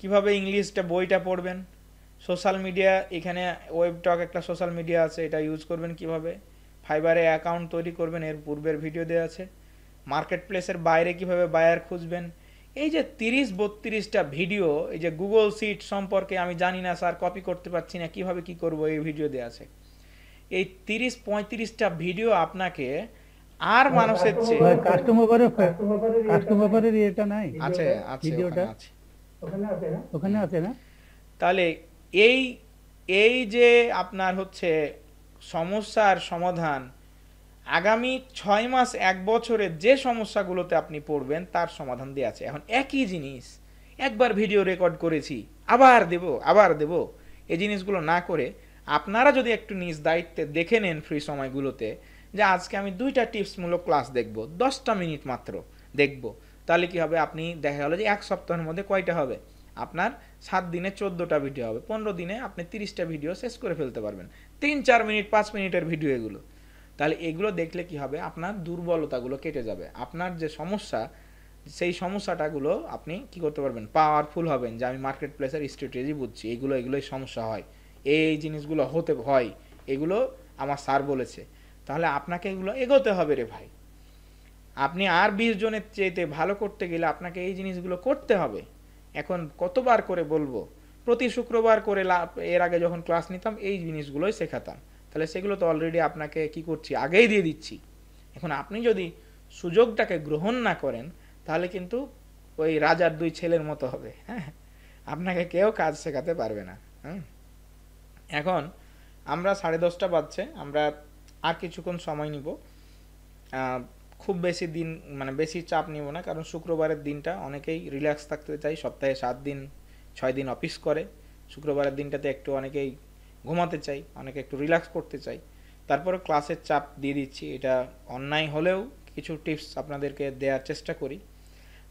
কিভাবে ইংলিশটা বইটা পড়বেন। সোশ্যাল মিডিয়া, এখানে ওয়েব টক একটা সোশ্যাল মিডিয়া আছে, এটা ইউজ করবেন কিভাবে। ফাইবারে অ্যাকাউন্ট তৈরি করবেন, এর পূর্বের ভিডিও দেওয়া আছে। মার্কেট প্লেসের বাইরে কিভাবে বায়ার খুঁজবেন। এই যে তিরিশ বত্রিশটা ভিডিও, এই যে গুগল শিট সম্পর্কে আমি জানি না স্যার, কপি করতে পারছি না, কীভাবে কি করব, এই ভিডিও দেওয়া আছে। এই তিরিশ পঁয়ত্রিশটা ভিডিও আপনাকে আর মানুষের চেয়ে কাস্টমারের কাস্টমারের এটা নাই আছে আছে ভিডিওটা আছে, ওখানে আছে না, ওখানে আছে না। তাহলে এই এই যে আপনার হচ্ছে সমস্যার সমাধান, আগামী ছয় মাস এক বছরে যে সমস্যাগুলোতে আপনি পড়বেন তার সমাধান দেওয়া আছে। এখন একই জিনিস একবার ভিডিও রেকর্ড করেছি, আবার দেব আবার দেব, এই জিনিসগুলো না করে আপনারা যদি একটু নিজ দায়িত্বে দেখে নেন ফ্রি সময়গুলোতে, যে আজকে আমি দুইটা টিপসমূলক ক্লাস দেখব, দশটা মিনিট মাত্র দেখব, তাহলে কি হবে, আপনি দেখা গেল যে এক সপ্তাহের মধ্যে কয়টা হবে আপনার, সাত দিনে চোদ্দোটা ভিডিও হবে, পনেরো দিনে আপনি তিরিশটা ভিডিও শেষ করে ফেলতে পারবেন, তিন চার মিনিট পাঁচ মিনিটের ভিডিও এগুলো। তাহলে এগুলো দেখলে কি হবে, আপনার দুর্বলতাগুলো কেটে যাবে, আপনার যে সমস্যা সেই সমস্যাটাগুলো আপনি কি করতে পারবেন, পাওয়ারফুল হবেন, যে আমি মার্কেট প্লেসের স্ট্র্যাটেজি বুঝছি, এগুলো এগুলোই সমস্যা হয়, এই জিনিসগুলো হতে হয়, এগুলো আমার স্যার বলেছে, তাহলে আপনাকে এগুলো এগোতে হবে রে ভাই। আপনি আর বিশ জনের চাইতে ভালো করতে গেলে আপনাকে এই জিনিসগুলো করতে হবে। এখন কতবার করে বলবো, প্রতি শুক্রবার করে, এর আগে যখন ক্লাস নিতাম এই জিনিসগুলোই শেখাতাম, তাহলে সেগুলো তো অলরেডি আপনাকে কি করছি, আগেই দিয়ে দিচ্ছি। এখন আপনি যদি সুযোগটাকে গ্রহণ না করেন তাহলে কিন্তু ওই রাজার দুই ছেলের মতো হবে, হ্যাঁ আপনাকে কেউ কাজ শেখাতে পারবে না। হ্যাঁ এখন আমরা সাড়ে দশটা বাজছে, আমরা আর কিছুক্ষণ সময় নিব, খুব বেশি দিন মানে বেশি চাপ নিব না, কারণ শুক্রবারের দিনটা অনেকেই রিল্যাক্স থাকতে চাই, সপ্তাহে সাত দিন ছয় দিন অফিস করে, শুক্রবারের দিনটাতে একটু অনেকেই ঘুমাতে চাই, অনেকে একটু রিল্যাক্স করতে চাই, তারপরে ক্লাসের চাপ দিয়ে দিচ্ছি, এটা অন্যায় হলেও কিছু টিপস আপনাদেরকে দেওয়ার চেষ্টা করি।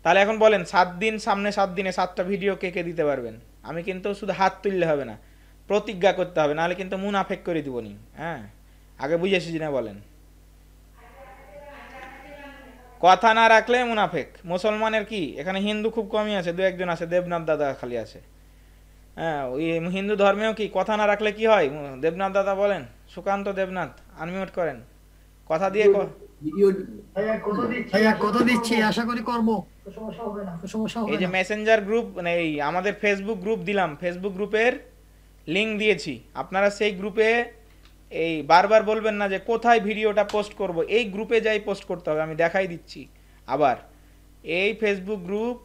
তাহলে এখন বলেন সাত দিন সামনে সাত দিনে সাতটা ভিডিও কে কে দিতে পারবেন? আমি কিন্তু শুধু হাত তুললে হবে না, প্রতিজ্ঞা করতে হবে, নাহলে কিন্তু মুনাফেক করে দিব নি। হ্যাঁ, আগে বুঝে এসেছি না, বলেন কথা না রাখলে মুনাফেক। মুসলমানের কি এখানে হিন্দু খুব কমই আছে, দু একজন আছে, দেবনাথ দাদা খালি আছে। হ্যাঁ, ওই হিন্দু ধর্মেও কি কথা না রাখলে কি হয়? দেবনাথ দাদা বলেন, সুকান্ত দেবনাথ আনমিউট করেন, কথা দিয়ে এই যে মেসেঞ্জার গ্রুপ, মানে এই আমাদের ফেসবুক গ্রুপ দিলাম, ফেসবুক গ্রুপের লিঙ্ক দিয়েছি, আপনারা সেই গ্রুপে এই বারবার বলবেন না যে কোথায় ভিডিওটা পোস্ট করব, এই গ্রুপে যাই পোস্ট করতে হবে। আমি দেখাই দিচ্ছি আবার, এই ফেসবুক গ্রুপ,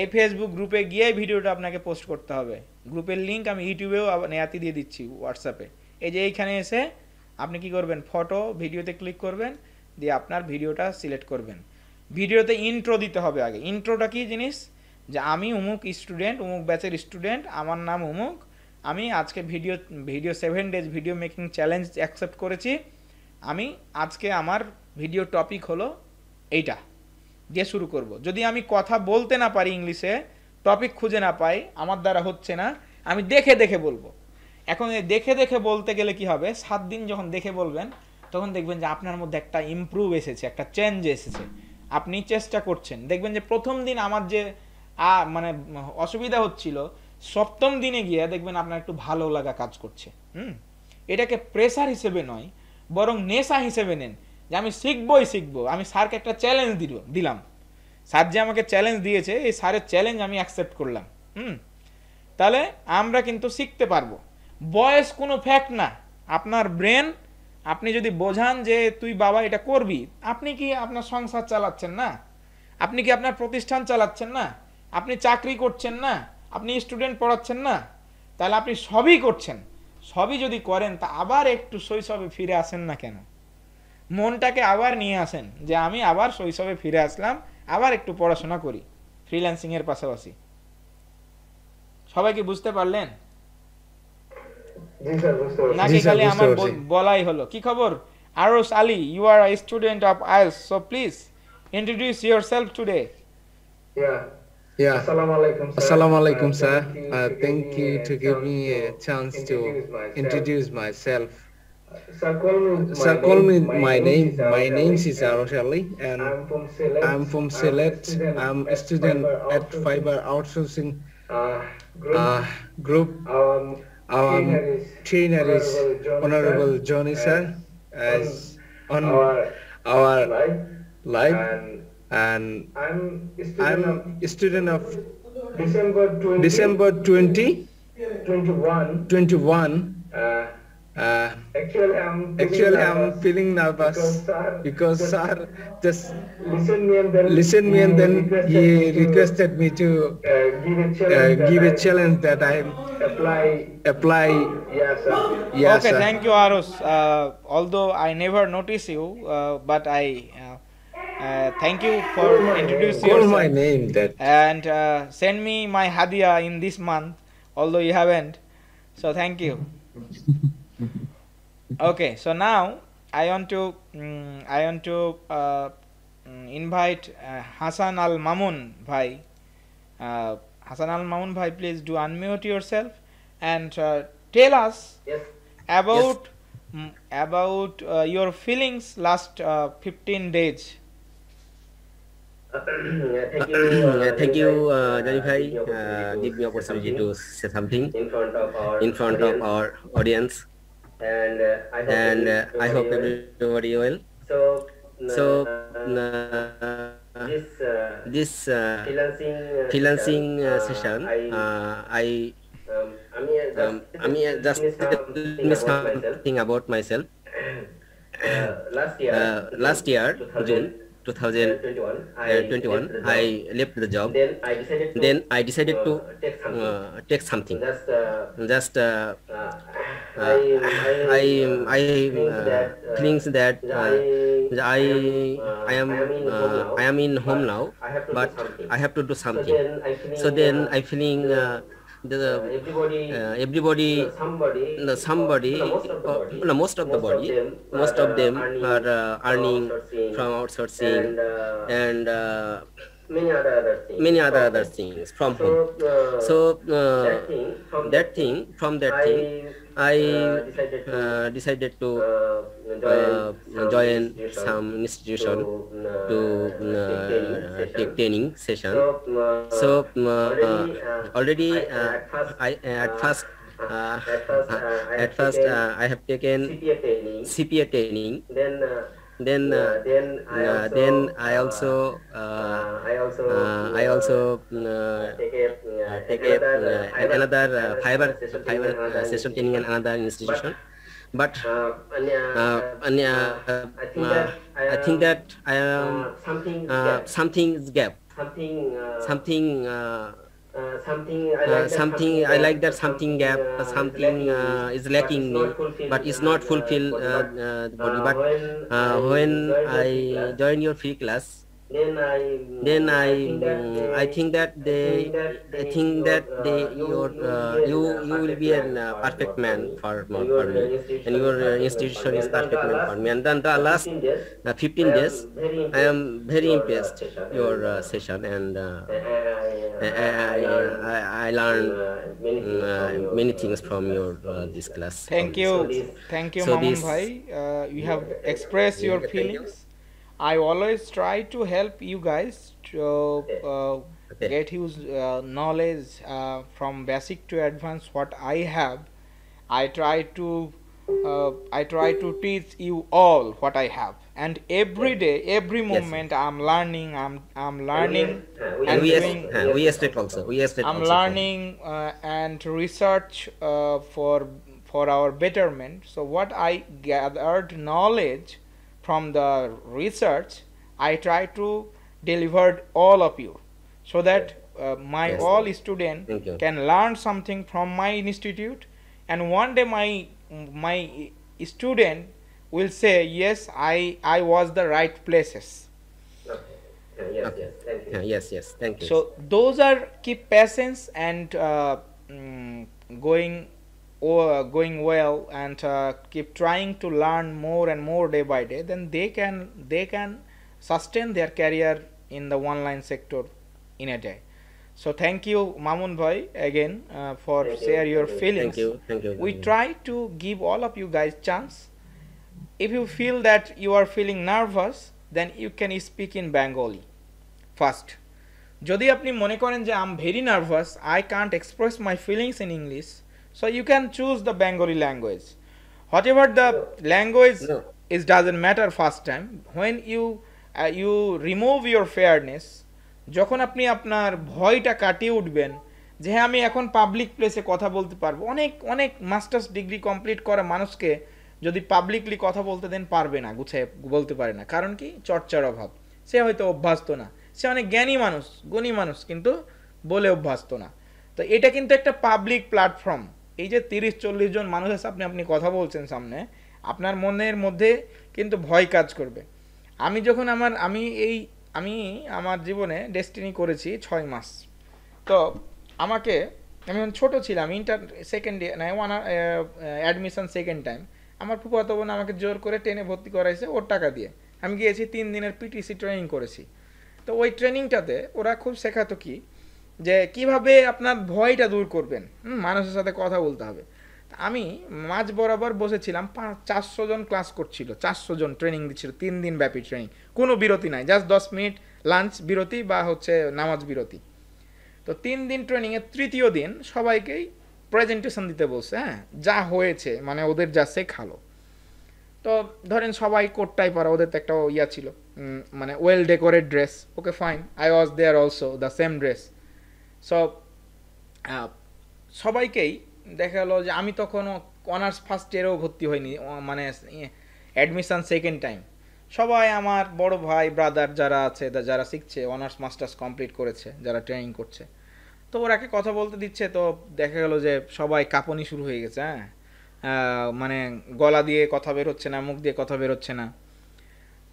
এই ফেসবুক গ্রুপে গিয়ে ভিডিওটা আপনাকে পোস্ট করতে হবে। গ্রুপের লিঙ্ক আমি ইউটিউবেও নেয়াতি দিয়ে দিচ্ছি, হোয়াটসঅ্যাপে। এই যে এইখানে এসে আপনি কি করবেন, ফটো ভিডিওতে ক্লিক করবেন, দিয়ে আপনার ভিডিওটা সিলেক্ট করবেন। ভিডিওতে ইন্ট্রো দিতে হবে আগে। ইন্ট্রোটা কি জিনিস, যে আমি অমুক স্টুডেন্ট, অমুক ব্যাচের স্টুডেন্ট, আমার নাম অমুক, আমি আজকে video video seven days video making challenge accept করেছি, আমি আজকে আমার ভিডিও টপিক হলো এইটা দিয়ে শুরু করব। যদি আমি কথা বলতে না পারি, ইংলিশে টপিক খুঁজে না পাই, আমার দ্বারা হচ্ছে না, আমি দেখে দেখে বলবো। এখন দেখে দেখে বলতে গেলে কি হবে, সাত দিন যখন দেখে বলবেন তখন দেখবেন যে আপনার মধ্যে একটা ইমপ্রুভ এসেছে, একটা চেঞ্জ এসেছে, আপনি চেষ্টা করছেন। দেখবেন যে প্রথম দিন আমার যে মানে অসুবিধা হচ্ছিল, সপ্তম দিনে গিয়ে দেখবেন আপনার একটু ভালো লাগা কাজ করছে। হুম, এটাকে প্রেসার হিসেবে নয়, বরং নেশা হিসেবে নেন, যে আমি শিখবই শিখবো। আমি স্যারকে একটা চ্যালেঞ্জ দিব দিলাম, স্যার যে আমাকে চ্যালেঞ্জ দিয়েছে, এই স্যারের চ্যালেঞ্জ আমি অ্যাকসেপ্ট করলাম। হুম, তাহলে আমরা কিন্তু শিখতে পারবো। বয়স কোনো ফ্যাক্ট না, আপনার ব্রেন। আপনি যদি বোঝান যে তুই বাবা এটা করবি, আপনি কি আপনার সংসার চালাচ্ছেন না? আপনি কি আপনার প্রতিষ্ঠান চালাচ্ছেন না? আপনি চাকরি করছেন না? আপনি স্টুডেন্ট পড়াচ্ছেন না? তাহলে আপনি সবই করছেন। সবই যদি করেন, তা আবার একটু শৈশবে ফিরে আসেন না কেন? মনটাকে আবার নিয়ে আসেন, যে আমি আবার শৈশবে ফিরে আসলাম, আবার একটু পড়াশোনা করি ফ্রিল্যান্সিংয়ের পাশাপাশি। সবাই কি বুঝতে পারলেন নাকি খালি আমার বলাই হলো? কি খবর Aras Ali? You are a student of IELTS, so please introduce yourself today. Yeah Yeah. Assalamu alaikum sir. Uh, thank you to give me a chance to introduce myself. Sir, call me my name. My name is Arosh Ali, and I'm from Select. I'm a student at Fiber Outsourcing uh, Group. Our trainer is Honorable Johnny sir, as on our live. And I'm a student, I'm a student of, of December twenty twenty-one. Uh, uh, actually, I'm actually I'm feeling nervous because sir just listen me and then listen me and then he requested me to uh, give a challenge that I apply apply. Yes, sir. Yeah, okay, sir. Thank you, Aros. Uh, although I never notice you, uh, but I. Uh, Uh, thank you for introducing yourself. Call my name that. And uh, send me my hadiah in this month, although you haven't. So thank you. Okay, so now I want to um, I want to uh, invite uh, Hassan Al Mamun Bhai. Uh, Hassan Al Mamun Bhai, please do unmute yourself and uh, tell us yes. about yes. about uh, your feelings last uh, fifteen days. Thank you, uh, thank you, uh, Janifai. Uh, give me opportunity to say something in front of our, in front of our audience. And uh, I hope, and, uh, I hope everybody well. So, so uh, this uh, this uh, freelancing uh, session, uh, I um, I mean just miss something about myself. Uh, last year, uh, last year, June. two thousand twenty-one, I, uh, twenty-one, I left the job. Then I decided to, then I decided uh, to take something. Uh, take something. Just, uh, Just uh, uh, I, I, I uh, thinks that uh, I, I am, uh, I am in home now. But I have to do something. So then I feeling, uh, the, the everybody, uh, everybody the somebody, the somebody the most of the body, no, most of most the body, of most are, of them earning are uh, earning from outsourcing, from outsourcing and, uh, and uh, many other other things, many other other things from so, home. Uh, so uh, that thing, from that thing, from that I, thing, I uh, decided to, uh, decided to uh, join, join some institution, some institution to, uh, to uh, take training session. So, uh, so uh, already, uh, already uh, I at first. Uh, at first, uh, I, at first uh, I have taken C P A training. C P A training. Then. Uh, Then, uh, then, I uh, also, then I also, uh, uh, I also, uh, I also uh, take up uh, take another, uh, fiber, another uh, fiber, session fiber uh, session training in another institution. But, but uh, Anya, uh, uh, I think that I am uh, something gap. Something, uh, something. Uh, Uh, something, I like, uh, something, something I like that something gap uh, something uh, is lacking me, but it's not fulfilled uh, uh, body. But uh, when I join your free class, then I then I I think that they I think that they your uh, you you will be a uh, perfect man for, for me, and your institution is perfect man for me. And then the last uh, fifteen days, I am very impressed your uh, session, and uh, I, I, I, I learned uh, many things from your uh, this class. Thank you, so thank you, so Mamun Bhai. Uh, you have expressed your feelings. I always try to help you guys to uh, get his uh, knowledge uh, from basic to advanced. What I have, I try to uh, I try to teach you all what I have. And every day, every moment, yes. I'm learning. I'm I'm learning. And we doing, uh, we expect also. We expect I'm also learning uh, and research uh, for for our betterment. So what I gathered knowledge from the research, I try to deliver all of you, so that uh, my yes. all students can learn something from my institute, and one day my my student will say, yes, I I was the right places. Okay. Yes, okay. Yes, thank you. Yes, yes, thank you. So those are keep patience and uh, mm, going or going well, and uh, keep trying to learn more and more day by day. Then they can they can sustain their career in the online sector in a day. So thank you, Mamun Bhai, again uh, for thank share you, your thank feelings. Thank you, thank you. We try to give all of you guys chance. If you feel that you are feeling nervous, then you can speak in Bengali first. Jodi apni mone koren je I'm very nervous, I can't express my feelings in English, so you can choose the Bengali language. Whatever the language no. is doesn't matter first time. When you uh, you remove your fairness, যখন আপনি আপনার ভয়টা কাটিয়ে উঠবেন যে আমি এখন পাবলিক প্লেসে কথা বলতে পারবো, অনেক অনেক মাস্টার্স ডিগ্রি কমপ্লিট করা মানুষকে যদি পাবলিকলি কথা বলতে দেন পারবে না, গুছায় বলতে পারে না। কারণ কি? চর্চার অভাব। সে হয়তো অভ্যস্ত না। সে অনেক জ্ঞানী মানুষ, গুণী মানুষ, কিন্তু বলে অভ্যস্ত না। তো এটা কিন্তু একটা পাবলিক প্ল্যাটফর্ম। এই যে তিরিশ চল্লিশ জন মানুষের সামনে আপনি কথা বলছেন, সামনে আপনার মনের মধ্যে কিন্তু ভয় কাজ করবে। আমি যখন আমার আমি এই আমি আমার জীবনে ডেস্টিনি করেছি ছয় মাস। তো আমাকে আমি যখন ছোটো ছিলাম, ইন্টার সেকেন্ড ইয়ার না ওয়ান অ্যাডমিশন সেকেন্ড টাইম, আমার ফুফাতো বোন আমাকে জোর করে টেনে ভর্তি করাইছে ওর টাকা দিয়ে। আমি গিয়েছি, তিন দিনের পিটিসি ট্রেনিং করেছি। তো ওই ট্রেনিংটাতে ওরা খুব শেখাতো কি, যে কিভাবে আপনার ভয়টা দূর করবেন, মানুষের সাথে কথা বলতে হবে। আমি মাঝ বরাবর বসেছিলাম, পাঁচ চারশো জন ক্লাস করছিল, চারশো জন ট্রেনিং দিচ্ছিল, তিন দিন ব্যাপী ট্রেনিং, কোনো বিরতি নাই, জাস্ট দশ মিনিট লাঞ্চ বিরতি বা হচ্ছে নামাজ বিরতি। তো তিন দিন ট্রেনিংয়ের তৃতীয় দিন সবাইকেই প্রেজেন্টেশন দিতে বলছে, হ্যাঁ, যা হয়েছে মানে ওদের যা শেখালো। তো ধরেন সবাই কোটটাই পরা, ওদের তো একটা ইয়া ছিল মানে well decorate dress, okay fine, I was there also the same dress. So সবাইকেই দেখা গেলো যে আমি তখনও অনার্স ফার্স্ট ইয়ারেও ভর্তি হইনি, মানে অ্যাডমিশান সেকেন্ড টাইম। সবাই আমার বড় ভাই ব্রাদার যারা আছে, যারা শিখছে, অনার্স মাস্টার্স কমপ্লিট করেছে, যারা ট্রেনিং করছে, তো ওরাকে কথা বলতে দিচ্ছে। তো দেখা গেল যে সবাই কাঁপনি শুরু হয়ে গেছে, হ্যাঁ, মানে গলা দিয়ে কথা বেরোচ্ছে না, মুখ দিয়ে কথা বেরোচ্ছে না।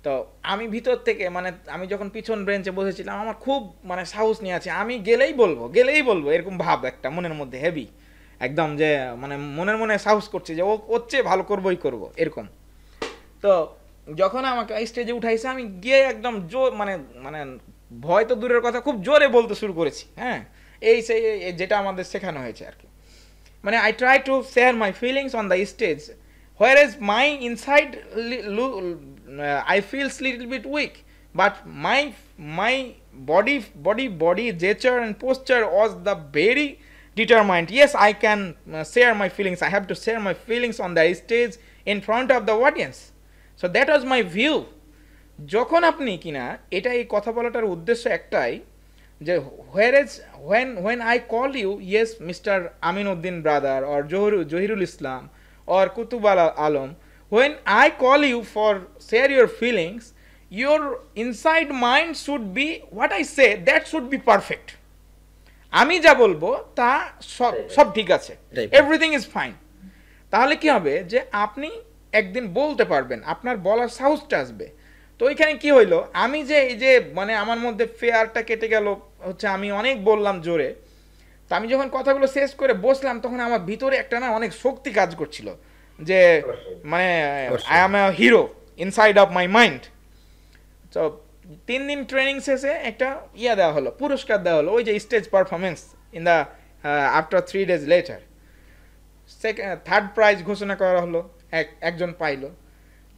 तो आमी भीतर थेके माने आमी जखन पिछन ब्रेंचे बसेछिलाम आमार खूब माने साहस निये आछे आमी गेलेई बोलबो गेलेई बोलबो एरकम भाव एकटा मनेर मध्ये हेवी एकदम जे माने मनेर मने साहस करछि जे ओ ओर चेये भालो करबोई करबो एरकम। तो যখন আমাকে স্টেজে উঠাইছে আমি গিয়ে একদম জোর মানে মানে ভয় তো দূরের কথা খুব জোরে বলতে শুরু করেছি। হ্যাঁ এই সেই যেটা আমাদের শেখানো হয়েছে আর কি, মানে I try to share my feelings on the stage where is my inside I feels little bit weak but my my body body body gesture and posture was the very determined yes I can share my feelings I have to share my feelings on the stage in front of the audience. So that was my view. যখন আপনি কিনা এটা এই কথা বলাটার উদ্দেশ্য একটাই যে where is when when I call you yes Mister Aminuddin brother or Zohirul Islam or Qutub Alam when I call you for share your feelings your inside mind should be what I say that should be perfect. আমি যা বলবো তা সব সব ঠিক আছে everything is fine। তাহলে কি হবে যে আপনি একদিন বলতে পারবেন আপনার বলার সাহসটা আসবে। তো ওইখানে কি হইলো আমি যে এই যে মানে আমার মধ্যে ফেয়ারটা কেটে গেল হচ্ছে আমি অনেক বললাম জোরে। তো আমি যখন কথাগুলো শেষ করে বসলাম তখন আমার ভিতরে একটা না অনেক শক্তি কাজ করছিল যে মানে I am a hero inside of my mind. তো তিন দিন ট্রেনিং শেষে একটা ইয়া দেওয়া হলো পুরস্কার দেওয়া হলো ওই যে stage performance in the after three days later second third prize ঘোষণা করা হলো এক একজন পাইল।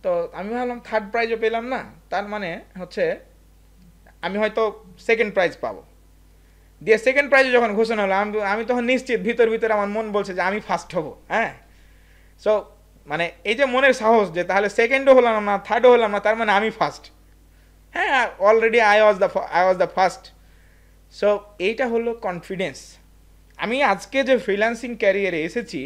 তো আমি ভাবলাম থার্ড প্রাইজও পেলাম না তার মানে হচ্ছে আমি হয়তো সেকেন্ড প্রাইজ পাবো। দিয়ে সেকেন্ড প্রাইজও যখন ঘোষণা হলো আমি আমি তখন নিশ্চিত ভিতর ভিতরে আমার মন বলছে যে আমি ফার্স্ট হব। হ্যাঁ সো মানে এই যে মনের সাহস যে তাহলে সেকেন্ডও হলাম না থার্ডও হলাম না তার মানে আমি ফার্স্ট। হ্যাঁ already I was the I was the first. So এইটা হলো কনফিডেন্স। আমি আজকে যে ফ্রিল্যান্সিং ক্যারিয়ারে এসেছি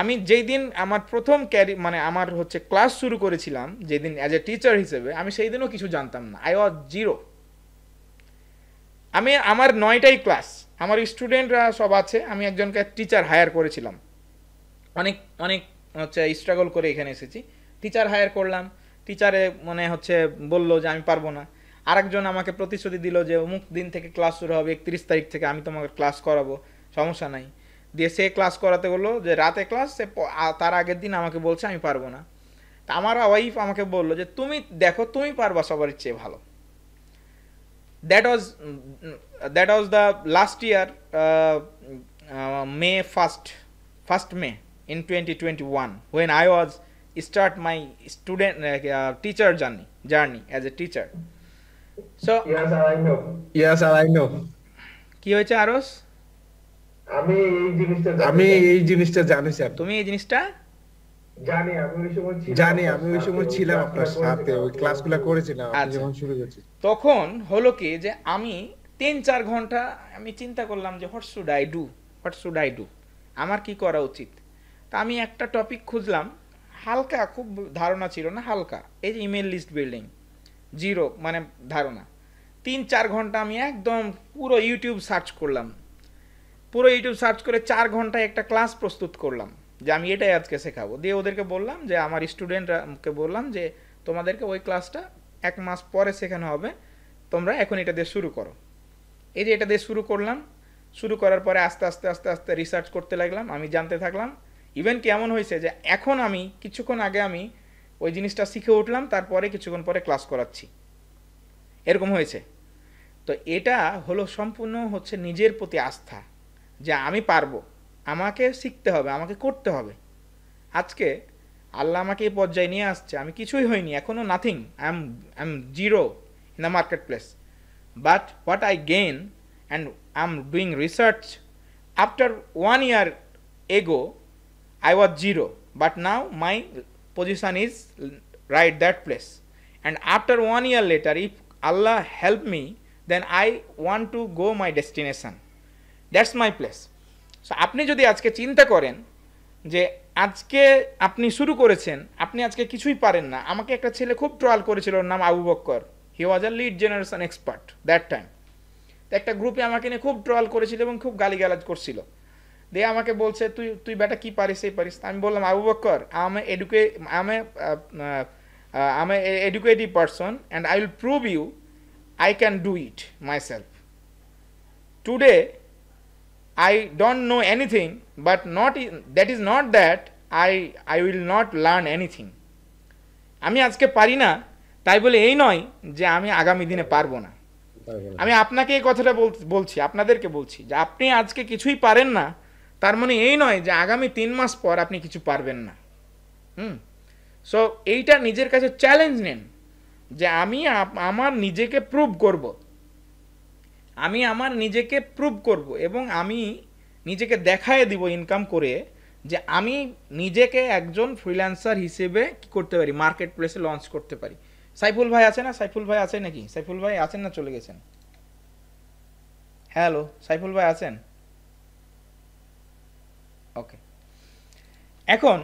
আমি যেই দিন আমার প্রথম ক্যারি মানে আমার হচ্ছে ক্লাস শুরু করেছিলাম যেদিন অ্যাজ এ টিচার হিসেবে আমি সেই দিনও কিছু জানতাম না আই ওয়াজ জিরো। আমি আমার নয়টাই ক্লাস আমার স্টুডেন্টরা সব আছে আমি একজনকে টিচার হায়ার করেছিলাম অনেক অনেক হচ্ছে স্ট্রাগল করে এখানে এসেছি টিচার হায়ার করলাম। টিচারে মানে হচ্ছে বললো যে আমি পারবো না। আরেকজন আমাকে প্রতিশ্রুতি দিল যে অমুক দিন থেকে ক্লাস শুরু হবে একত্রিশ তারিখ থেকে আমি তোমাকে ক্লাস করাবো সমস্যা নাই। দিয়ে সে ক্লাস করাতে বললো যে রাতে ক্লাস সে তার আগের দিন আমাকে বলছে আমি পারবো না। তা আমার ওয়াইফ আমাকে বললো যে তুমি দেখো তুমি পারবা সবার চেয়ে ভালো। That was that was the last year May first first May in twenty twenty one when I was start my student teacher journey journey as a teacher. So কি হয়েছে আরস আমি এই জিনিসটা আমি এই জিনিসটা জানি স্যার তুমি এই জিনিসটা জানি আমি ওই সময় জানি আমি ওই সময় ছিলাম আপনার সাথে ওই ক্লাসগুলো করেছিলাম যখন শুরু করছি তখন হলো কি যে আমি তিন চার ঘন্টা আমি চিন্তা করলাম যে what should I do what should I do আমার কি করা উচিত। তা আমি একটা টপিক খুঁজলাম হালকা খুব ধারণা ছিল না হালকা এই যে ইমেল লিস্ট বিল্ডিং জিরো মানে ধারণা। তিন চার ঘন্টা আমি একদম পুরো ইউটিউব সার্চ করলাম পুরো ইউটিউব সার্চ করে চার ঘন্টায় একটা ক্লাস প্রস্তুত করলাম যে আমি এটাই আজকে শেখাবো। দিয়ে ওদেরকে বললাম যে আমার স্টুডেন্টকে বললাম যে তোমাদেরকে ওই ক্লাসটা এক মাস পরে শেখানো হবে তোমরা এখন এটা দিয়ে শুরু করো। এই যে এটা দিয়ে শুরু করলাম শুরু করার পরে আস্তে আস্তে আস্তে আস্তে রিসার্চ করতে লাগলাম আমি জানতে থাকলাম। ইভেন কেমন হয়েছে যে এখন আমি কিছুক্ষণ আগে আমি ওই জিনিসটা শিখে উঠলাম তারপরে কিছুক্ষণ পরে ক্লাস করাচ্ছি এরকম হয়েছে। তো এটা হলো সম্পূর্ণ হচ্ছে নিজের প্রতি আস্থা যে আমি পারবো আমাকে শিখতে হবে আমাকে করতে হবে। আজকে আল্লাহ আমাকে এই পর্যায়ে নিয়ে আসছে আমি কিছুই হইনি এখনও nothing I am I am zero in the market place but what I gain and I am doing research after one year ago I was zero but now my position is right that place and after one year later if আল্লাহ help me then I want to go my destination that's my place. So আপনি যদি আজকে চিন্তা করেন যে আজকে আপনি শুরু করেছেন আপনি আজকে কিছুই পারেন না। আমাকে একটা ছেলে খুব ট্রল করেছিল ওর নাম Abu Bakkar he was a lead generation expert that time. তো একটা গ্রুপে আমাকে নিয়ে খুব ট্রল করেছিল এবং খুব গালিগালাজ করছিল দিয়ে আমাকে বলছে তুই তুই বেটা কী পারিস এই পারিস। আমি বললাম আবু বক্কর আমি এডুকে আমি uh, I am an educated person and I will prove you I can do it myself. Today I don't know anything, but not that is not that I I will not learn anything. আমি আজকে পারি না তাই বলে এই নয় যে আমি আগামী দিনে পারবো না। আমি আপনাকে এই কথাটা বলছি, আপনাদেরকে বলছি যে আপনি আজকে কিছুই পারেন না তার মানে এই নয় যে আগামী তিন মাস পর আপনি কিছু পারবেন না। হুম সো এইটা নিজের কাছে চ্যালেঞ্জ নেন যে আমি আমার নিজেকে প্রুভ করব, আমি আমার নিজেকে প্রুভ করব এবং আমি নিজেকে দেখায় দিব ইনকাম করে যে আমি নিজেকে একজন ফ্রিল্যান্সার হিসেবে কি করতে পারি, মার্কেট প্লেসে লঞ্চ করতে পারি। সাইফুল ভাই আছে না? সাইফুল ভাই আছেন নাকি? সাইফুল ভাই আছেন না চলে গেছেন? হ্যালো সাইফুল ভাই আছেন? ওকে, এখন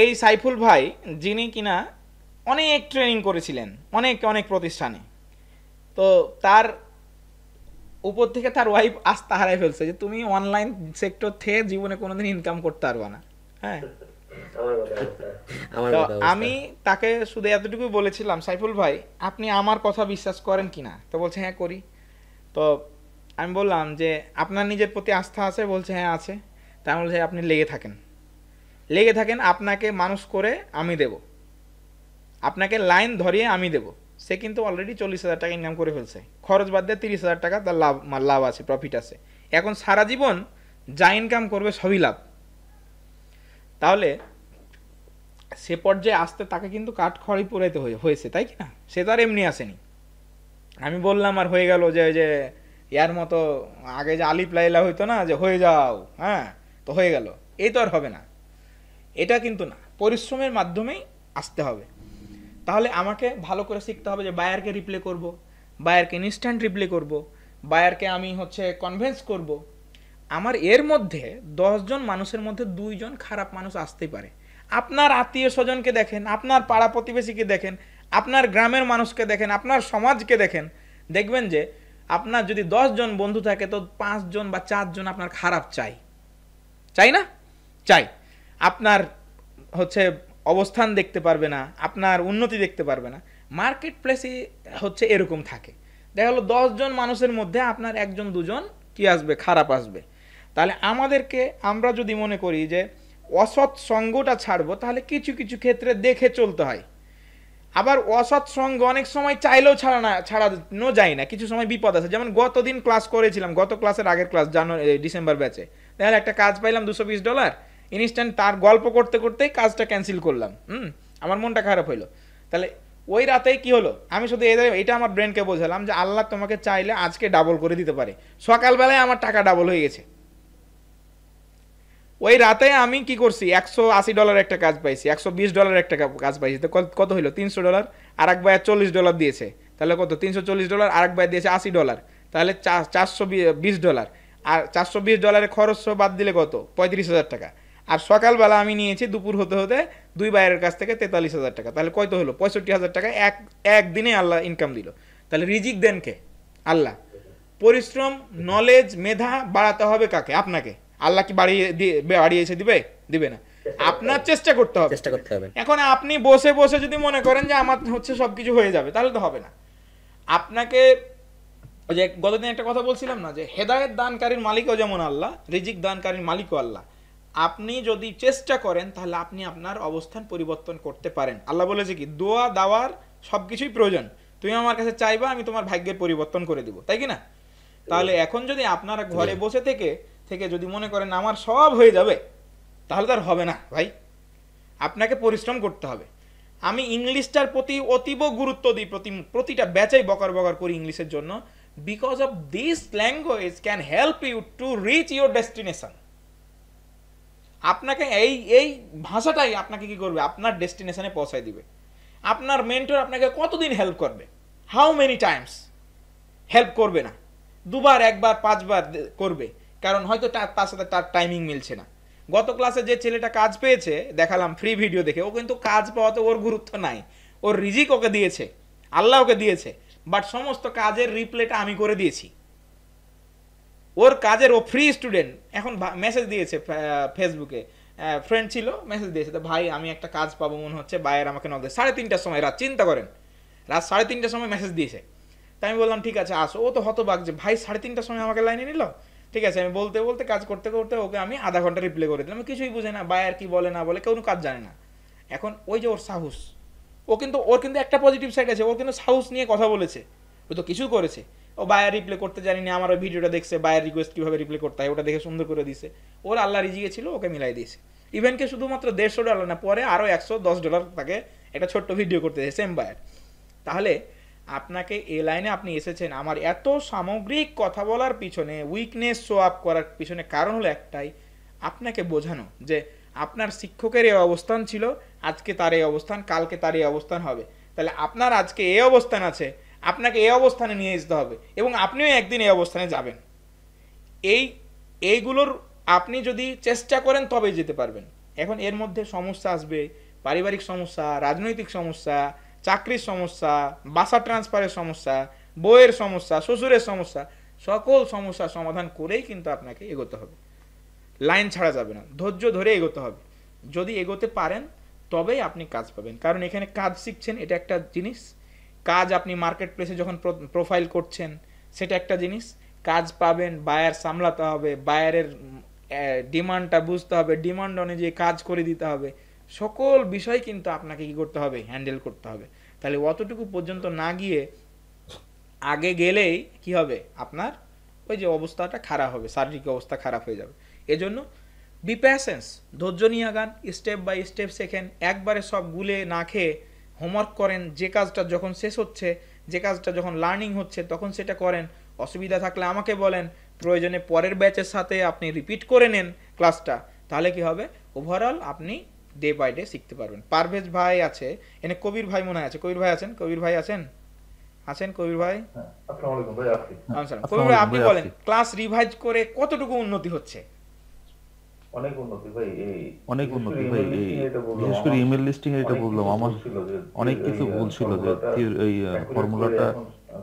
এই সাইফুল ভাই যিনি কিনা অনেক ট্রেনিং করেছিলেন অনেক অনেক প্রতিষ্ঠানে, তো তার উপর থেকে তার ওয়াইফ আস্থা হারাই ফেলছে যে তুমি অনলাইন সেক্টর থেকে জীবনে কোনোদিন ইনকাম করতে পারবা না। হ্যাঁ আমি তাকে শুধু এতটুকুই বলেছিলাম, সাইফুল ভাই আপনি আমার কথা বিশ্বাস করেন কিনা? তো বলছে হ্যাঁ করি। তো আমি বললাম যে আপনার নিজের প্রতি আস্থা আছে? বলছে হ্যাঁ আছে। তা আমি বলছি আপনি লেগে থাকেন, লেগে থাকেন, আপনাকে মানুষ করে আমি দেব, আপনাকে লাইন ধরিয়ে আমি দেব। সে কিন্তু অলরেডি চল্লিশ হাজার টাকা ইনকাম করে ফেলছে, খরচ বাদ দিয়ে তিরিশ হাজার টাকা তার লাভ লাভ আছে, প্রফিট আছে। এখন সারা জীবন যা ইনকাম করবে সবই লাভ। তাহলে সে পর্যায়ে আসতে তাকে কিন্তু কাঠ খড়ি পোড়াইতে হয়েছে, তাই কি না? সে তো আর এমনি আসেনি। আমি বললাম আর হয়ে গেল যে ওই যে ইয়ার মতো আগে যে আলিপ লাইলা হইতো না যে হয়ে যাও, হ্যাঁ তো হয়ে গেল, এই তো আর হবে না, এটা কিন্তু না, পরিশ্রমের মাধ্যমেই আসতে হবে। তাহলে আমাকে ভালো করে শিখতে হবে যে বায়ারকে রিপ্লে করব, বায়ারকে ইনস্ট্যান্ট রিপ্লে করব, বায়ারকে আমি হচ্ছে কনভিন্স করব। আমার এর মধ্যে দশজন মানুষের মধ্যে দুইজন খারাপ মানুষ আসতেই পারে। আপনার আত্মীয় স্বজনকে দেখেন, আপনার পাড়া প্রতিবেশীকে দেখেন, আপনার গ্রামের মানুষকে দেখেন, আপনার সমাজকে দেখেন, দেখবেন যে আপনার যদি দশজন বন্ধু থাকে তো পাঁচজন বা চারজন আপনার খারাপ চাই, চাই না? চাই। আপনার হচ্ছে অবস্থান দেখতে পারবে না, আপনার উন্নতি দেখতে পারবে না। মার্কেট প্লেসে হচ্ছে এরকম থাকে, দেখা হলো দশজন মানুষের মধ্যে আপনার একজন দুজন কি আসবে? খারাপ আসবে। তাহলে আমাদেরকে আমরা যদি মনে করি যে অসৎ সঙ্গটা ছাড়বো, তাহলে কিছু কিছু ক্ষেত্রে দেখে চলতে হয়। আবার অসৎ সঙ্গ অনেক সময় চাইলেও ছাড়া না ছাড়ানো যায় না, কিছু সময় বিপদ আছে। যেমন গতদিন ক্লাস করেছিলাম, গত ক্লাসের আগের ক্লাস, জানুয়ারি ডিসেম্বর ব্যাচে, তাহলে একটা কাজ পাইলাম দুশো বিশ ডলার ইনস্ট্যান্ট, তার গল্প করতে করতেই কাজটা ক্যান্সেল করলাম। হুম আমার মনটা খারাপ হইলো। তাহলে ওই রাতেই কি হলো, আমি শুধু এটা আমার ব্রেনকে বোঝালাম যে আল্লাহ তোমাকে চাইলে আজকে ডাবল করে দিতে পারে। সকালবেলায় আমার টাকা ডাবল হয়ে গেছে। ওই রাতে আমি কি করছি, একশো আশি ডলার একটা কাজ পাইছি, একশো বিশ ডলার একটা কাজ পাইছি, তো কত হইলো? তিনশো ডলার। আর এক ভাইয়া চল্লিশ ডলার দিয়েছে, তাহলে কত? তিনশো চল্লিশ ডলার। আর এক ভাইয়া দিয়েছে আশি ডলার, তাহলে চারশো বিশ ডলার। আর চারশো বিশ ডলারের খরচ বাদ দিলে কত? পঁয়ত্রিশ হাজার টাকা। আর সকালবেলা আমি নিয়েছি দুপুর হতে হতে দুই ভাইয়ের কাছ থেকে তেতাল্লিশ হাজার টাকা, তাহলে কত হলো? পঁয়ষট্টি হাজার টাকা এক একদিনে আল্লাহ ইনকাম দিল। তাহলে রিজিক দেন কে? আল্লাহ। পরিশ্রম, নলেজ, মেধা বাড়াতে হবে কাকে? আপনাকে। আল্লাহ কি বাড়িয়ে দিয়ে বাড়িয়েছে দিবে? দিবে না, আপনার চেষ্টা করতে হবে, চেষ্টা করতে হবে। এখন আপনি বসে বসে যদি মনে করেন যে আমার হচ্ছে সব কিছু হয়ে যাবে, তাহলে তো হবে না। আপনাকে ওই যে গতদিন একটা কথা বলছিলাম না যে হেদায়েত দানকারীর মালিকও যেমন আল্লাহ, রিজিক দানকারীর মালিকও আল্লাহ। আপনি যদি চেষ্টা করেন তাহলে আপনি আপনার অবস্থান পরিবর্তন করতে পারেন। আল্লাহ বলেছে কি, দোয়া দাওয়ার সব কিছুই প্রয়োজন, তুমি আমার কাছে চাইবা আমি তোমার ভাগ্যের পরিবর্তন করে দিব, তাই কি না? তাহলে এখন যদি আপনারা ঘরে বসে থেকে থেকে যদি মনে করেন আমার সব হয়ে যাবে, তাহলে তার হবে না ভাই, আপনাকে পরিশ্রম করতে হবে। আমি ইংলিশটার প্রতি অতীব গুরুত্ব দিই, প্রতি প্রতিটা ব্যাচেই বকার বকার করি ইংলিশের জন্য। Because of this language can help you to reach your destination. আপনাকে এই এই ভাষাটাই আপনাকে কি করবে? আপনার ডেস্টিনেশনে পৌঁছায় দিবে। আপনার মেন্টর আপনাকে কতদিন হেল্প করবে? হাউ মেনি টাইমস হেল্প করবে না? দুবার, একবার, পাঁচবার করবে, কারণ হয়তো তার সাথে তার টাইমিং মিলছে না। গত ক্লাসে যে ছেলেটা কাজ পেয়েছে, দেখালাম ফ্রি ভিডিও দেখে, ও কিন্তু কাজ পাওয়াতে ওর গুরুত্ব নাই, ওর রিজিক ওকে দিয়েছে, আল্লাহ ওকে দিয়েছে, বাট সমস্ত কাজের রিপ্লেটা আমি করে দিয়েছি। ওর কাজের ও ফ্রি স্টুডেন্ট, এখন মেসেজ দিয়েছে ফেসবুকে ফ্রেন্ড ছিল মেসেজ দিয়েছে তো ভাই আমি একটা কাজ পাবো মনে হচ্ছে ভাইয়ের আমাকে নক দেয় সাড়ে তিনটার সময় রাত, চিন্তা করেন রাত সাড়ে তিনটার সময় মেসেজ দিয়েছে। তো আমি বললাম ঠিক আছে আসো, ও তো হতবাক যে ভাই সাড়ে তিনটার সময় আমাকে লাইনে নিল। ঠিক আছে আমি বলতে বলতে কাজ করতে করতে ওকে আমি আধা ঘন্টা রিপ্লাই করে দিলাম, কিছুই বুঝে না ভাইয়ের কি বলে না বলে কোনো কাজ জানে না। এখন ওই যে ওর সাহস, ও কিন্তু ওর কিন্তু একটা পজিটিভ সাইড আছে, ওর কিন্তু সাহস নিয়ে কথা বলেছে, ও তো কিছু করেছে। ও বায়ার রিপ্লে করতে জানিনি, আমার ওই ভিডিওটা দেখছে বায়ার রিকোয়েস্ট কীভাবে রিপ্লে করতে হয় ওটা দেখে সুন্দর করে দিয়েছে, ওর আল্লাহ রিজিকে ছিল ওকে মিলাই দিয়েছে। ইভেনকে শুধুমাত্র দেড়শো ডলার না পরে আরও একশো দশ ডলার তাকে একটা ছোট্ট ভিডিও করতে দেয় সেম বায়ার। তাহলে আপনাকে এ লাইনে আপনি এসেছেন, আমার এত সামগ্রিক কথা বলার পিছনে উইকনেস শো আপ করার পিছনে কারণ হলো একটাই, আপনাকে বোঝানো যে আপনার শিক্ষকের এই অবস্থান ছিল, আজকে তার এই অবস্থান, কালকে তার এই অবস্থান হবে। তাহলে আপনার আজকে এই অবস্থান আছে, আপনাকে এই অবস্থানে নিয়ে যেতে হবে এবং আপনিও একদিন এই অবস্থানে যাবেন। এই এইগুলোর আপনি যদি চেষ্টা করেন তবেই যেতে পারবেন। এখন এর মধ্যে সমস্যা আসবে, পারিবারিক সমস্যা, রাজনৈতিক সমস্যা, চাকরির সমস্যা, বাসা ট্রান্সফারের সমস্যা, বইয়ের সমস্যা, শ্বশুরের সমস্যা, সকল সমস্যা সমাধান করেই কিন্তু আপনাকে এগোতে হবে, লাইন ছাড়া যাবে না, ধৈর্য ধরে এগোতে হবে। যদি এগোতে পারেন তবেই আপনি কাজ পাবেন, কারণ এখানে কাজ শিখছেন এটা একটা জিনিস, কাজ আপনি মার্কেট প্লেসে যখন প্রোফাইল করছেন সেটা একটা জিনিস, কাজ পাবেন, বায়ার সামলাতে হবে, বায়ারের ডিমান্ডটা বুঝতে হবে, ডিমান্ড অনুযায়ী কাজ করে দিতে হবে, সকল বিষয় কিন্তু আপনাকে কী করতে হবে, হ্যান্ডেল করতে হবে। তাহলে অতটুকু পর্যন্ত না গিয়ে আগে গেলেই কি হবে, আপনার ওই যে অবস্থাটা খারাপ হবে, শারীরিক অবস্থা খারাপ হয়ে যাবে। এজন্য বি প্যাশেন্স, ধৈর্য নিয়ে আগান, স্টেপ বাই স্টেপ শেখেন, একবারে সব গুলে না খেয়ে হোমওয়ার্ক করেন, যে কাজটা যখন শেষ হচ্ছে, যে কাজটা যখন লার্নিং হচ্ছে তখন সেটা করেন, অসুবিধা থাকলে আমাকে বলেন, প্রয়োজনে পরের ব্যাচের সাথে আপনি রিপিট করে নেন ক্লাসটা, তাহলে কি হবে ওভারঅল আপনি ডে বাই ডে শিখতে পারবেন। পারভেজ ভাই আছে, এনে কবির ভাই মনে আছে, কবির ভাই আছেন, কবির ভাই আছেন আছেন কবির ভাই আসসালামু আলাইকুম ভাই, আপনি আসসালাম কবির ভাই, আপনি বলেন ক্লাস রিভাইজ করে কতটুকু উন্নতি হচ্ছে? অনেক উন্নতি ভাই, এই অনেক উন্নতি ভাই, বিশেষ করে ইমেল লিস্টিং এর এটা বললাম, আমার অনেক কিছু ভুল ছিল যে এই ফর্মুলাটা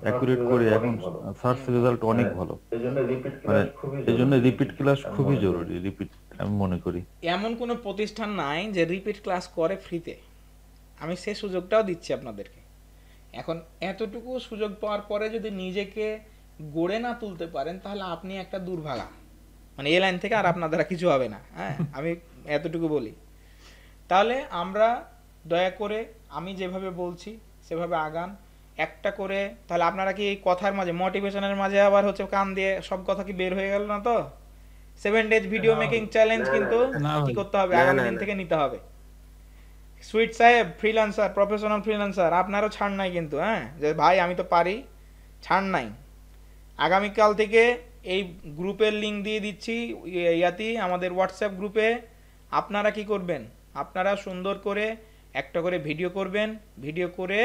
অ্যাকুরেট করে এখন সার্চ রেজাল্ট অনেক ভালো, এজন্য রিপিট ক্লাস খুবই এজন্য রিপিট ক্লাস খুবই জরুরি, রিপিট আমি মনে করি। এমন কোনো প্রতিষ্ঠান নাই যে রিপিট ক্লাস করে ফ্রিতে, আমি সেই সুযোগটাও দিচ্ছি আপনাদেরকে। এখন এতটুকু সুযোগ পাওয়ার পরে যদি নিজেকে গড়ে না তুলতে পারেন তাহলে আপনি একটা দুর্ভাগা, মানে এই লাইন থেকে আর আপনার দ্বারা কিছু হবে না। হ্যাঁ আমি এতটুকু বলি, তাহলে আমরা দয়া করে আমি যেভাবে বলছি সেভাবে আগান একটা করে। তাহলে আপনারা কি এই কথার মাঝে মোটিভেশনের মাঝে আবার হচ্ছে কান দিয়ে সব কথা কি বের হয়ে গেল না? তো seven days video making challenge কিন্তু কি করতে হবে, আগামী দিন থেকে নিতে হবে। সুইট সাহেব ফ্রিল্যান্সার, প্রফেশনাল ফ্রিল্যান্সার, আপনারও ছাড় নাই কিন্তু। হ্যাঁ যে ভাই আমি তো পারি, ছাড় নাই। আগামীকাল থেকে এই গ্রুপের লিঙ্ক দিয়ে দিচ্ছি ইয়াতি আমাদের হোয়াটসঅ্যাপ গ্রুপে, আপনারা কি করবেন, আপনারা সুন্দর করে একটা করে ভিডিও করবেন, ভিডিও করে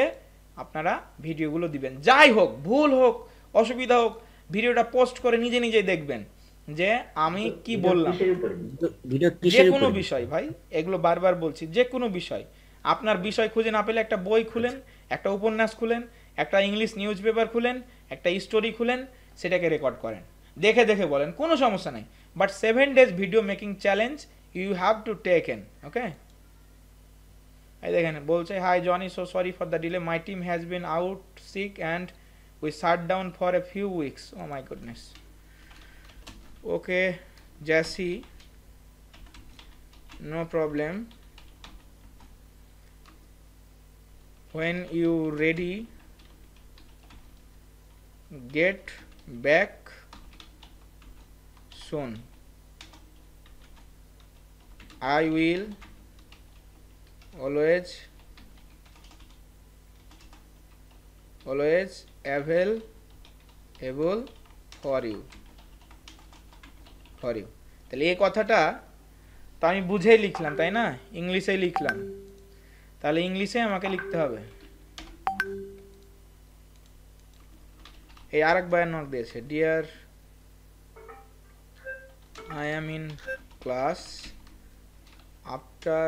আপনারা ভিডিওগুলো দিবেন, যাই হোক ভুল হোক অসুবিধা হোক ভিডিওটা পোস্ট করে নিজে নিজেই দেখবেন যে আমি কি বললাম। যে কোনো বিষয় ভাই, এগুলো বারবার বলছি, যে কোনো বিষয় আপনার বিষয় খুঁজে না পেলে একটা বই খুলেন, একটা উপন্যাস খুলেন, একটা ইংলিশ নিউজ পেপার খুলেন, একটা স্টোরি খুলেন, সেটাকে রেকর্ড করেন, দেখে দেখে বলেন, কোনো সমস্যা নাই। But seven days video making challenge you have to take in, okay? এই দেখেন বলছে, hi Johnny, so sorry for the delay, my team has been out sick and we shut down for a few weeks. Oh my goodness. Okay Jassy, no problem, when you ready get back soon. I will always always available for you for you. তাহলে এই কথাটা তো আমি বুঝেই লিখলাম তাই না, ইংলিশে লিখলাম, তাহলে ইংলিশে আমাকে লিখতে হবে। এই আরেকবার নক দিয়েছে, dear I am in class after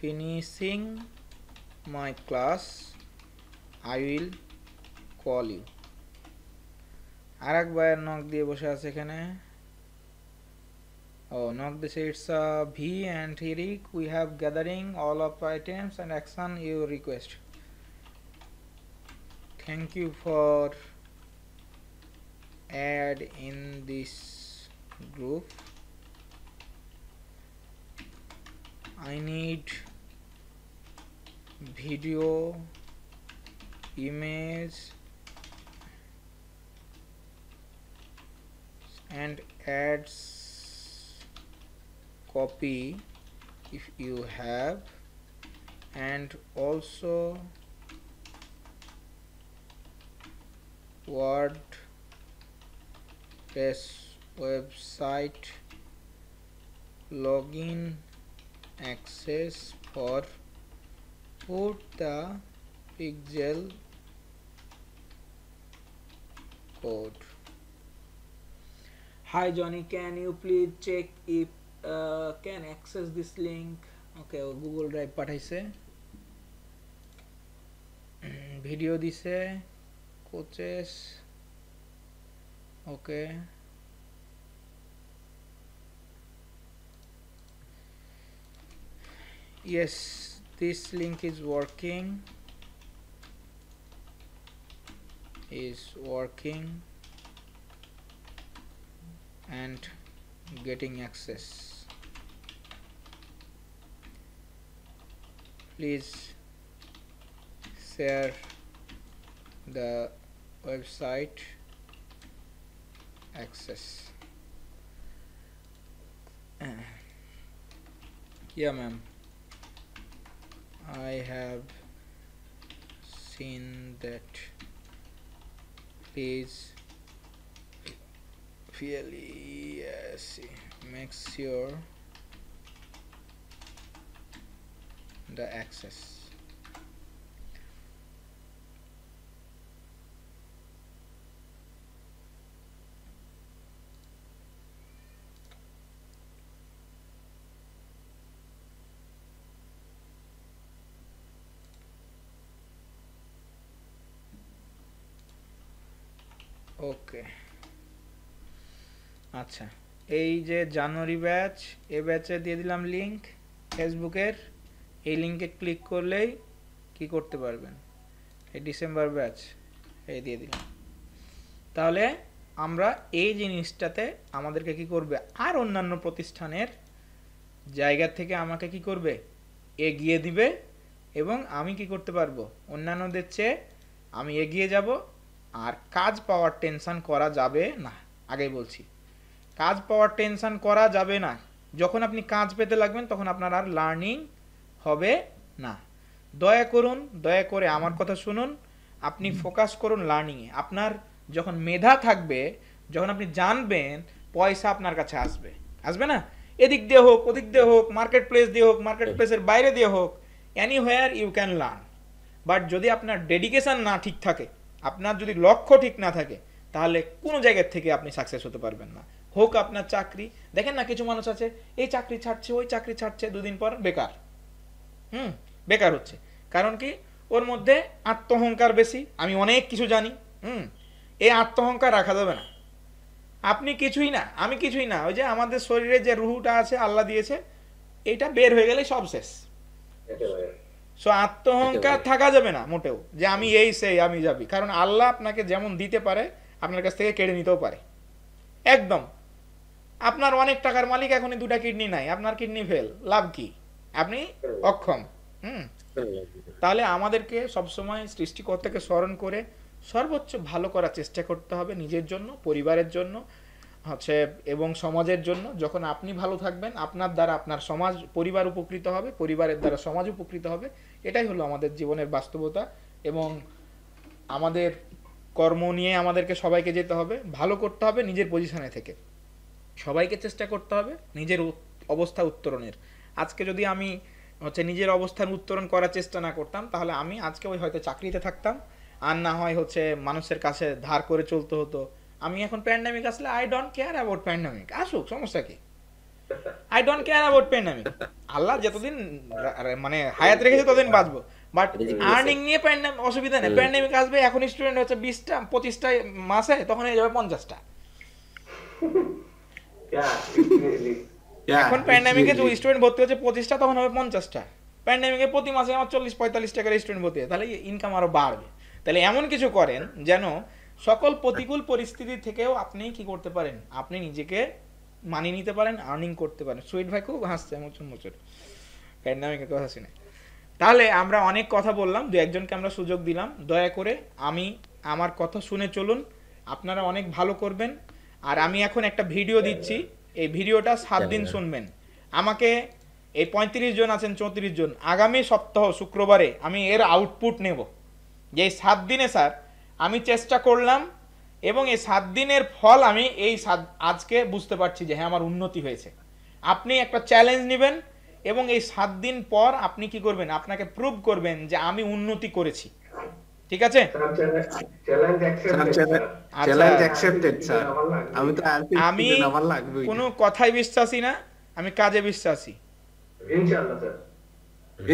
finishing my class I will call you. আরেক ভাইয়ের নক দিয়ে বসে আছে এখানে, Oh, not this, it's uh, V, and here we have gathering all of items and action you request. Thank you for add in this group. I need video, image and ads copy if you have, and also WordPress website login access for put the pixel code. Hi Johnny, can you please check if uh, can access this link? Okay, Google Drive পাঠাইছে, ভিডিও দিছে, coaches. Okay, yes, this link is working is working and getting access. Please share the website access. Yeah ma'am, I have seen that. Please really, yes, make sure the access. Okay. अच्छा ये जानुरी बैच ए बैचे दिए दिलाम लिंक फेसबुकेर ये लिंके क्लिक कर ले कि करते पारबेन ये डिसेम्बर बैच ये दिए दिलाम ताहले आमरा ये जिनिसटाते आमादेरके कि करबे आर अन्यान्य प्रतिष्ठानेर जायगा थेके आमाके कि करबे एगिए दिबे एबं आमी कि करते पारबो अन्यान्यदेर चेये आमी एगिए যাব आर काज पाওয়ার টেনশন করা যাবে না। আগেই বলছি কাজ পাওয়ার টেনশন করা যাবে না। যখন আপনি কাজ পেতে লাগবেন তখন আপনার আর লার্নিং হবে না। দয়া করুন, দয়া করে আমার কথা শুনুন, আপনি ফোকাস করুন লার্নিংয়ে। আপনার যখন মেধা থাকবে, যখন আপনি জানবেন, পয়সা আপনার কাছে আসবে। আসবে না? এদিক দিয়ে হোক, ওদিক দিয়ে হোক, মার্কেট প্লেস দিয়ে হোক, মার্কেট প্লেসের বাইরে দিয়ে হোক, anywhere you can learn. But যদি আপনার ডেডিকেশন না ঠিক থাকে, আপনার যদি লক্ষ্য ঠিক না থাকে, তাহলে কোনো জায়গা থেকে আপনি সাকসেস হতে পারবেন না। হোক আপনার চাকরি, দেখেন না কিছু মানুষ আছে এই চাকরি ছাড়ছে, ওই চাকরি ছাড়ছে, দুদিন পর বেকার। হুম, বেকার হচ্ছে। কারণ কি? ওর মধ্যে আত্মহংকার বেশি, আমি অনেক কিছু জানি। হুম, এই আত্মহংকার রাখা যাবে না। আপনি কিছুই না, আমি কিছুই না, ওই যে আমাদের শরীরে যে রুহটা আছে আল্লাহ দিয়েছে, এটা বের হয়ে গেলে সব শেষ। সো আত্মহংকার থাকা যাবে না মোটেও, যে আমি এই সেই আমি যাবি। কারণ আল্লাহ আপনাকে যেমন দিতে পারে, আপনার কাছ থেকে কেড়ে নিতেও পারে। একদম আপনার অনেক টাকার মালিক, এখনই দুটা কিডনি নাই, আপনার কিডনি ফেল, লাভ কি? আপনি অক্ষম। হুম, তাহলে আমাদেরকে সবসময় সৃষ্টিকর্তাকে স্মরণ করে সর্বোচ্চ ভালো করার চেষ্টা করতে হবে, নিজের জন্য, পরিবারের জন্য হচ্ছে এবং সমাজের জন্য। যখন আপনি ভালো থাকবেন, আপনার দ্বারা আপনার সমাজ পরিবার উপকৃত হবে, পরিবারের দ্বারা সমাজ উপকৃত হবে। এটাই হলো আমাদের জীবনের বাস্তবতা। এবং আমাদের কর্ম নিয়ে আমাদেরকে সবাইকে যেতে হবে, ভালো করতে হবে নিজের পজিশনে থেকে, সবাইকে চেষ্টা করতে হবে নিজের অবস্থা উত্তরণের। আজকে যদি আমি হচ্ছে নিজের অবস্থান উত্তরণ করার চেষ্টা না করতাম, তাহলে আমি আজকে ওই হয়তো চাকরিতে থাকতাম, আর না হয় হচ্ছে মানুষের কাছে ধার করে চলতে হতো। আমি এখন প্যান্ডামিক আসলে I don't care about pandemic, আসুক, সমস্যা কি? I don't care about pandemic. আল্লাহ যতদিন মানে হায়াত রেখেছে ততদিন বাঁচবো, বাট আর্নিং নিয়ে প্যান্ডামিক অসুবিধা নেই। প্যান্ডামিক আসবে, এখন স্টুডেন্ট হচ্ছে বিশটা পঁচিশটা মাসে, তখন হয়ে যাবে পঞ্চাশটা। এখন প্যান্ডেমিকে যে স্টুডেন্ট ভর্তি হচ্ছে পঁচিশটা তখন হবে পঞ্চাশটা। প্যান্ডেমিকে প্রতি মাসে আমার চল্লিশ পঁয়তাল্লিশ টাকার স্টুডেন্ট ভর্তি হয়, তাহলে ইনকাম আরো বাড়বে। তাহলে এমন কিছু করেন যেন সকল প্রতিকূল পরিস্থিতি থেকেও আপনি কি করতে পারেন, আপনি নিজেকে মানিয়ে নিতে পারেন, আর্নিং করতে পারেন। সুইট ভাই খুব হাসছে মোচন মোচন প্যান্ডেমিকের কথা শুনে। তাহলে আমরা অনেক কথা বললাম, দু একজনকে আমরা সুযোগ দিলাম। দয়া করে আমি আমার কথা শুনে চলুন, আপনারা অনেক ভালো করবেন। আর আমি এখন একটা ভিডিও দিচ্ছি, এই ভিডিওটা সাত দিন শুনবেন। আমাকে এই পঁয়ত্রিশ জন আছেন, চৌত্রিশ জন, আগামী সপ্তাহ শুক্রবারে আমি এর আউটপুট নেব যে এই সাত দিনে স্যার আমি চেষ্টা করলাম এবং এই সাত দিনের ফল আমি এই সাত আজকে বুঝতে পারছি যে হ্যাঁ আমার উন্নতি হয়েছে। আপনি একটা চ্যালেঞ্জ নেবেন এবং এই সাত দিন পর আপনি কি করবেন, আপনাকে প্রুভ করবেন যে আমি উন্নতি করেছি। ঠিক আছে, আমি কোনো কথায় বিশ্বাসী না, আমি কাজে বিশ্বাসী। ইনশাআল্লাহ স্যার,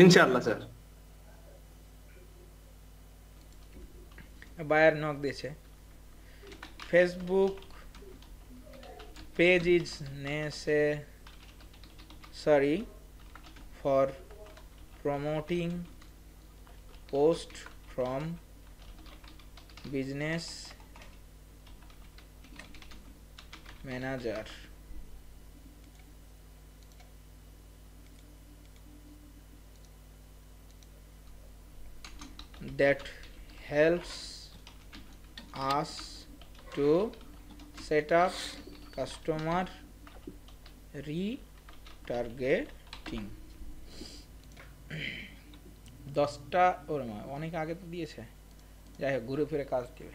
ইনশাআল্লাহ স্যার। বায়ার নক দিয়েছে, Facebook page is necessary for promoting post from business manager. That helps us to set up customer retargeting. দশটা ওর অনেক আগে তো দিয়েছে, যাই হোক ঘুরে ফিরে কাজ দেবে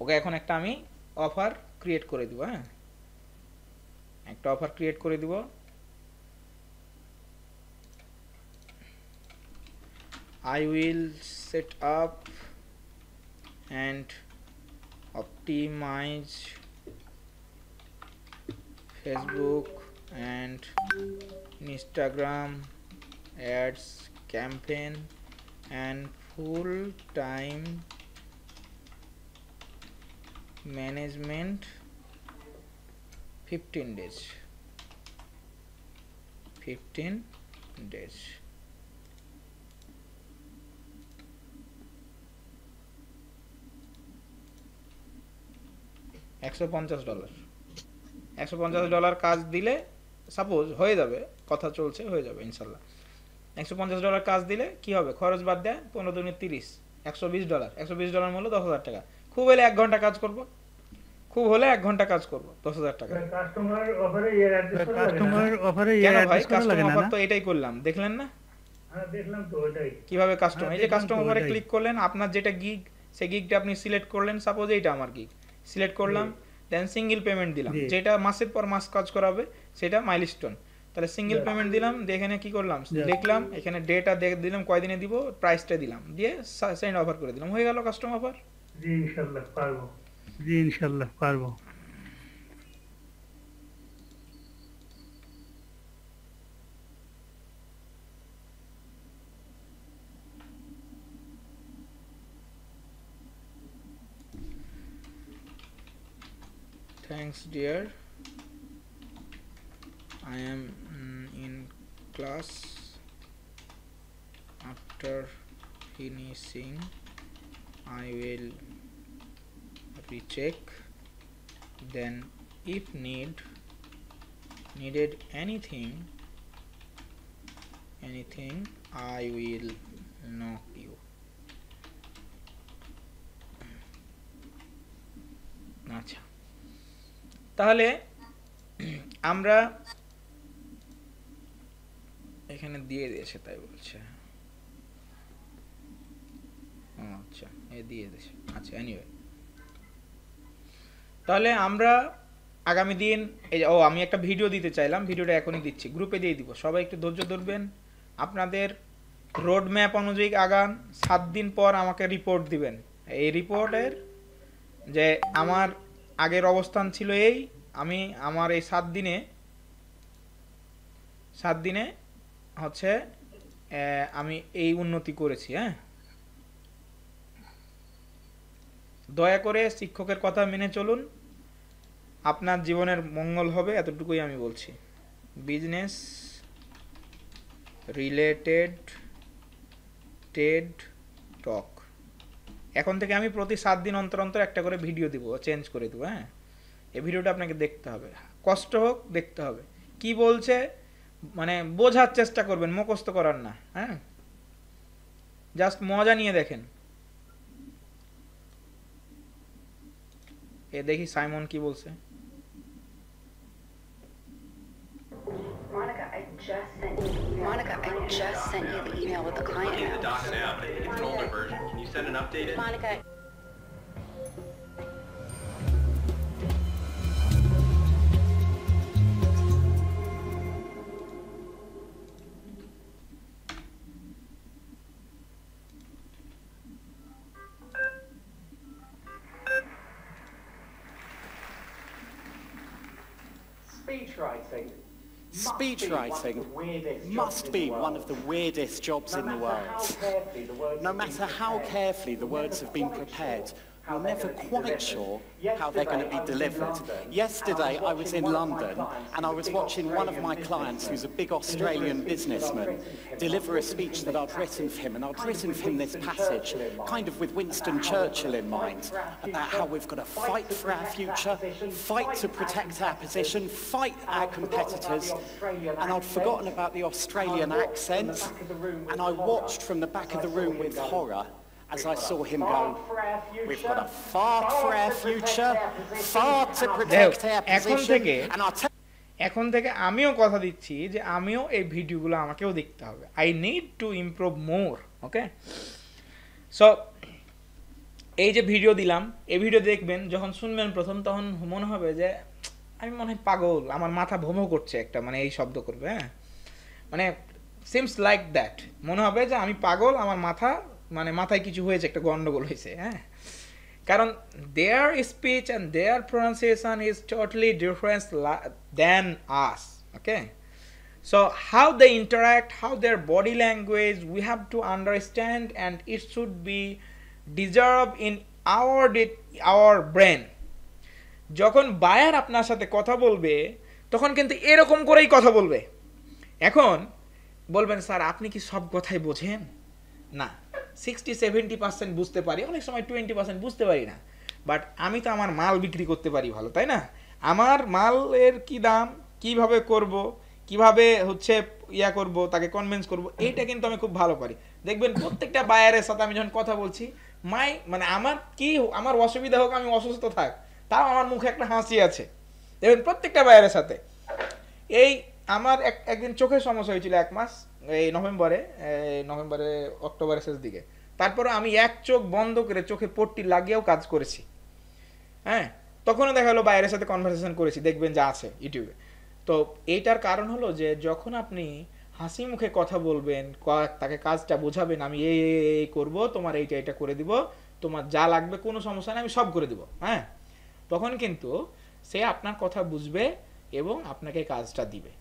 ওকে। এখন একটা আমি অফার ক্রিয়েট করে দিব, হ্যাঁ একটা অফার ক্রিয়েট করে দিব। I will set up and optimize Facebook and Instagram ads campaign and full time management fifteen days fifteen days. একশো পঞ্চাশ ডলার একশো পঞ্চাশ ডলার কাজ দিলে সাপোজ হয়ে যাবে, কথা চলছে হয়ে যাবে ইনশাল্লাহ। একশো পঞ্চাশ ডলার কাজ দিলে কি হবে, খরচ বাদ দেয় পনেরো দিনে তিরিশ, একশো বিশ ডলার একশো বিশ ডলার মূল্য দশ হাজার টাকা। খুব হলে এক ঘন্টা কাজ করবো, খুব হলে এক ঘন্টা কাজ করবো, দশ হাজার টাকা। তো এটাই করলাম, দেখলেন না কিভাবে কাস্টমার, এই যে কাস্টমার ওভারে ক্লিক করলেন, আপনার যেটা গিগ সেই গিগটা আপনি সিলেক্ট করলেন। সাপোজ এইটা আমার গিগ সিলেক্ট করলাম, দেন সিঙ্গেল পেমেন্ট দিলাম, যেটা মাসের পর মাস কাজ করাবে সেটা মাইলস্টোন। তাহলে সিঙ্গেল পেমেন্ট দিলাম, এখানে কি করলাম দেখলাম, এখানে ডেটা দিলাম কয়দিনে দিব, প্রাইসটা দিলাম, দিয়ে সেন্ড অফার করে দিলাম, হয়ে গেল কাস্টমার অফার। জি ইনশাআল্লাহ পারবো, জি ইনশাআল্লাহ পারবো। Thanks dear, I am mm, in class. After finishing, I will recheck. Then, if need needed anything, anything, I will knock you. अच्छा, ताहले आम्रा এখানে দিয়ে দিয়েছে তাই বলছে। আচ্ছা এ দিয়ে দিয়েছে, আচ্ছা এনিওয়ে। তাহলে আমরা আগামী দিন এই ও আমি একটা ভিডিও দিতে চাইলাম, ভিডিওটা এখনই দিচ্ছি, গ্রুপে দিয়ে দিব, সবাই একটু ধৈর্য ধরবেন। আপনাদের রোড ম্যাপ অনুযায়ী আগান, সাত দিন পর আমাকে রিপোর্ট দিবেন। এই রিপোর্টের যে আমার আগের অবস্থান ছিল এই, আমি আমার এই সাত দিনে সাত দিনে হচ্ছে আমি এই উন্নতি করেছি। হ্যাঁ দয়া করে শিক্ষকের কথা মেনে চলুন, আপনার জীবনের মঙ্গল হবে, এতটুকুই আমি বলছি। बिजनेस रिलेटेड टेड टक এখন থেকে আমি প্রতি সাত দিন অন্তর অন্তর একটা করে ভিডিও দিব চেঞ্জ করে দেব হ্যাঁ এই ভিডিওটা আপনাকে দেখতে হবে কষ্ট হোক দেখতে হবে কি বলছে মানে বোঝার চেষ্টা করবেন মুখস্থ করার না হ্যাঁ জাস্ট মজা নিয়ে দেখেন এ দেখি সাইমন কি বলছে Just sent you the email Monica, I just sent you the email with the client. I need the doc now, but it's an older version. Can you send an updated? Monica. Speech writing. Speech writing must be one of the weirdest jobs in the world. No matter how carefully the words have been prepared, you're never quite sure how they're going to be delivered. Yesterday I was in London and I was watching one of my clients who's a big Australian businessman deliver a speech that I'd written for him, and I'd written for him this passage, kind of with Winston Churchill in mind, about how we've got to fight for our future, fight to protect our position, fight our competitors, and I'd forgotten about the Australian accent, and I watched from the back of the room with horror as I saw him go, we've got a fart for our future, fart to protect our position, and I'll tell এখন থেকে আমিও কথা দিচ্ছি যে আমিও এই ভিডিওগুলো আমাকেও দেখতে হবে I need to improve more okay so এই যে ভিডিও দিলাম এই ভিডিও দেখবেন যখন শুনবেন প্রথম তখন মনে হবে যে আমি মনে হয় পাগল আমার মাথা ভ্রম করছে একটা মানে এই শব্দ করবে হ্যাঁ মানে seems like that মনে হবে যে আমি পাগল আমার মাথা माने माथाय किछु होयेछे एकटा गंडगोल होयेछे हाँ कारण their speech and their pronunciation is totally different than us okay so how they interact how their body language we have to understand and it should be deserve in our did our brain যখন বায়ার আপনার সাথে কথা বলবে তখন কিন্তু এরকম করেই কথা বলবে এখন বলবেন স্যার আপনি কি সব কথাই বোঝেন না सिक्सटी सेवेंटी परसेंट बुझते पारी अनेक समय ट्वेंटी परसेंट बुझते पारी ना बाट आमी तो आमार माल बिक्री करते पारी भालो ताई ना आमार मालेर की दाम किभाबे करबो किभाबे होच्छे या करबो ताके कन्भिन्स करबो एटा किन्तु आमी खूब भालो पारी देखबेन प्रत्येकटा बायारेर साथे आमी जखन कथा बोलछि माई माने आमार की आमार असुविधा होक आमी असुस्थ थाक ताओ आमार मुखे एकटा हासि आछे देखबेन प्रत्येकटा बायारेर साथे एई आमार एक एकदिन चोखेर समस्या हयेछिलो एक मास এই নভেম্বরে নভেম্বরে অক্টোবরের শেষ দিকে তারপরে আমি এক চোখ বন্ধ করে চোখে পট্টি লাগিয়েও কাজ করেছি হ্যাঁ তখনও দেখা হলো বাইরের সাথে কনভারসেশন করেছি দেখবেন যা আছে ইউটিউবে তো এইটার কারণ হলো যে যখন আপনি হাসি মুখে কথা বলবেন তাকে কাজটা বোঝাবেন আমি এই এই করব তোমার এইটা এটা করে দিব তোমার যা লাগবে কোনো সমস্যা নেই আমি সব করে দিব হ্যাঁ তখন কিন্তু সে আপনার কথা বুঝবে এবং আপনাকে কাজটা দিবে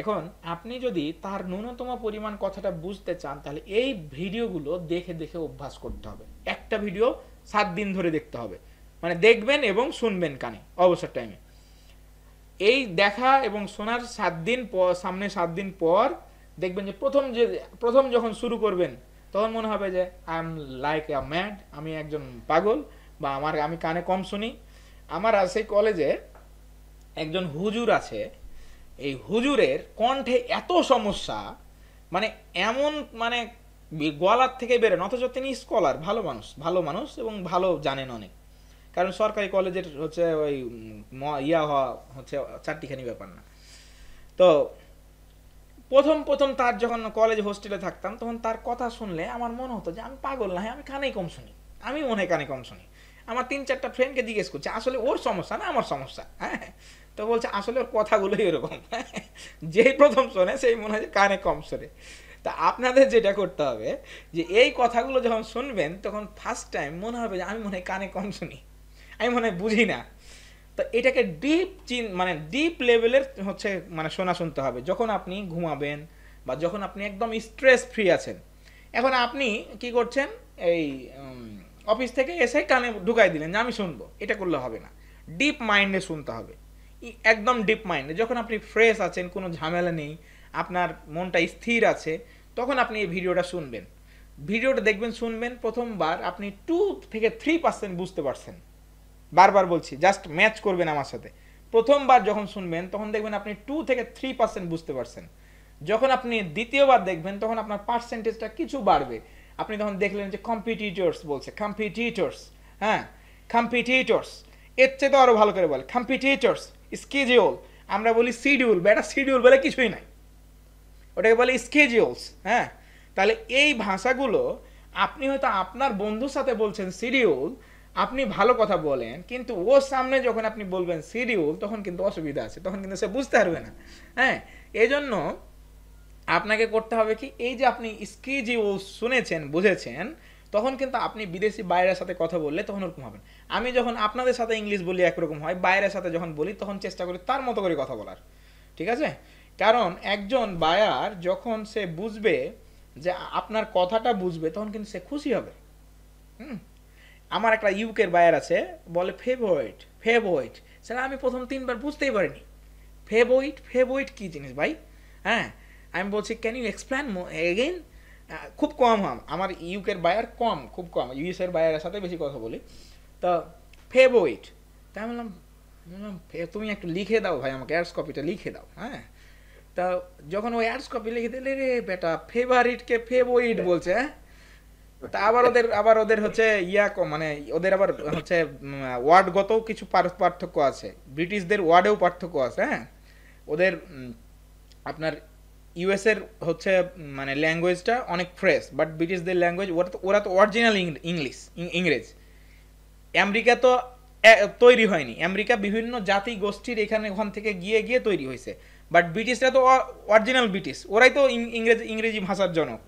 এখন আপনি যদি তার ন্যূনতম পরিমাণ কথাটা বুঝতে চান তাহলে এই ভিডিওগুলো দেখে দেখে অভ্যাস করতে হবে একটা ভিডিও সাত দিন ধরে দেখতে হবে মানে দেখবেন এবং শুনবেন কানে অবসর টাইমে এই দেখা এবং শোনার সাত দিন পর সামনে সাত দিন পর দেখবেন যে প্রথম যে প্রথম যখন শুরু করবেন তখন মনে হবে যে I am like a mad আমি একজন পাগল বা আমার আমি কানে কম শুনি আমার আছে কলেজে একজন হুজুর আছে এই হুজুরের কণ্ঠে এত সমস্যা মানে এমন মানে গলার থেকে বের না অথচ তিনি স্কলার ভালো মানুষ ভালো মানুষ এবং ভালো জানেন অনেক কারণ সরকারি কলেজের হচ্ছে ওই ইয়া হচ্ছে চারটিখানি ব্যাপার না তো প্রথম প্রথম তার যখন কলেজ হোস্টেলে থাকতাম তখন তার কথা শুনলে আমার মনে হতো যে আমি পাগল না আমি কানেই কম শুনি আমি মনে হয় কানে কম শুনি আমার তিন চারটা ফ্রেন্ডকে জিজ্ঞেস করছে আসলে ওর সমস্যা না আমার সমস্যা হ্যাঁ তো বলছে আসলে ওর কথাগুলোই এরকম যেই প্রথম শোনে সেই মনে হয় যে কানে কম শোনে তা আপনাদের যেটা করতে হবে যে এই কথাগুলো যখন শুনবেন তখন ফার্স্ট টাইম মনে হবে যে আমি মনে হয় কানে কম শুনি আমি মনে হয় বুঝি না তো এটাকে ডিপ চিন মানে ডিপ লেভেলের হচ্ছে মানে শোনা শুনতে হবে যখন আপনি ঘুমাবেন বা যখন আপনি একদম স্ট্রেস ফ্রি আছেন এখন আপনি কি করছেন এই অফিস থেকে এসে কানে ঢুকাই দিলেন যে আমি শুনবো এটা করলে হবে না ডিপ মাইন্ডে শুনতে হবে एकदम डिप माइंड যখন আপনি ফ্রেশ আছেন কোনো ঝামেলা নেই আপনার মনটা স্থির আছে তখন আপনি এই ভিডিওটা শুনবেন ভিডিওটা দেখবেন শুনবেন প্রথমবার আপনি দুই থেকে তিন পার্সেন্ট বুঝতে পারছেন বারবার বলছি জাস্ট ম্যাচ করবেন আমার সাথে প্রথমবার যখন শুনবেন তখন দেখবেন আপনি দুই থেকে তিন পার্সেন্ট বুঝতে পারছেন যখন আপনি দ্বিতীয়বার দেখবেন তখন আপনার পার্সেন্টেজটা কিছু বাড়বে আপনি তখন দেখলেন যে কম্পিটিটরস বলছে কম্পিটিটরস হ্যাঁ কম্পিটিটরস এর চেয়ে তো আরো ভালো করে বলে কম্পিটিটরস স্কেডিউল আমরা বলি শিডিউল বেটা শিডিউল বলে কিছুই নাই ওটাকে বলে স্কেডিউলস হ্যাঁ তাহলে এই ভাষাগুলো আপনি হয়তো আপনার বন্ধুর সাথে বলছেন শিডিউল আপনি ভালো কথা বলেন কিন্তু ওর সামনে যখন আপনি বলবেন শিডিউল তখন কিন্তু অসুবিধা আছে তখন কিন্তু সে বুঝতে পারবে না হ্যাঁ এইজন্য আপনাকে করতে হবে কি এই যে আপনি স্কেডিউল শুনেছেন বুঝেছেন তখন কিন্তু আপনি বিদেশি বাইরের সাথে কথা বললে তখন এরকম হবে আমি যখন আপনাদের সাথে ইংলিশ বলি এক রকম হয় বাইরের সাথে যখন বলি তখন চেষ্টা করি তার মতো করে কথা বলার ঠিক আছে কারণ একজন বায়ার যখন সে বুঝবে যে আপনার কথাটা বুঝবে তখন কিন্তু সে খুশি হবে হুম আমার একটা ইউকের বায়ার আছে বলে ফেভারিট ফেভারিট সেটা আমি প্রথম তিনবার বুঝতেই পারিনি ফেভারিট ফেভারিট কি জিনিস ভাই হ্যাঁ আমি বলছি ক্যান ইউ এক্সপ্লেন এগেইন খুব কম হাম আমার ইউকের বায়ার কম খুব কম ইউএসের বায়ারের সাথে বেশি কথা বলি তো ফেভারিট তাই আমি বললাম তুমি একটু লিখে দাও ভাই আমাকে অ্যাডস কপিটা লিখে দাও হ্যাঁ তা যখন ওই অ্যাডস কপি লিখে দিলে রে বেটা ফেভারিটকে ফেভারিট বলছে হ্যাঁ তা আবার ওদের আবার ওদের হচ্ছে ইয়া মানে ওদের আবার হচ্ছে ওয়ার্ডগতও কিছু পার্থক্য আছে ব্রিটিশদের ওয়ার্ডেও পার্থক্য আছে হ্যাঁ ওদের আপনার ইউএস এর হচ্ছে মানে ল্যাঙ্গুয়েজটা অনেক ফ্রেশ বাট ব্রিটিশদের ল্যাঙ্গুয়েজ ওরা তো ওরা তো অরিজিনাল ইংলিশ ইংরেজ আমেরিকা তো তৈরি হয়নি আমেরিকা বিভিন্ন জাতি গোষ্ঠীর এখানে ওখান থেকে গিয়ে গিয়ে তৈরি হয়েছে বাট ব্রিটিশরা তো অরিজিনাল ব্রিটিশ ওরাই তো ইংরেজ ইংরেজি ভাষার জনক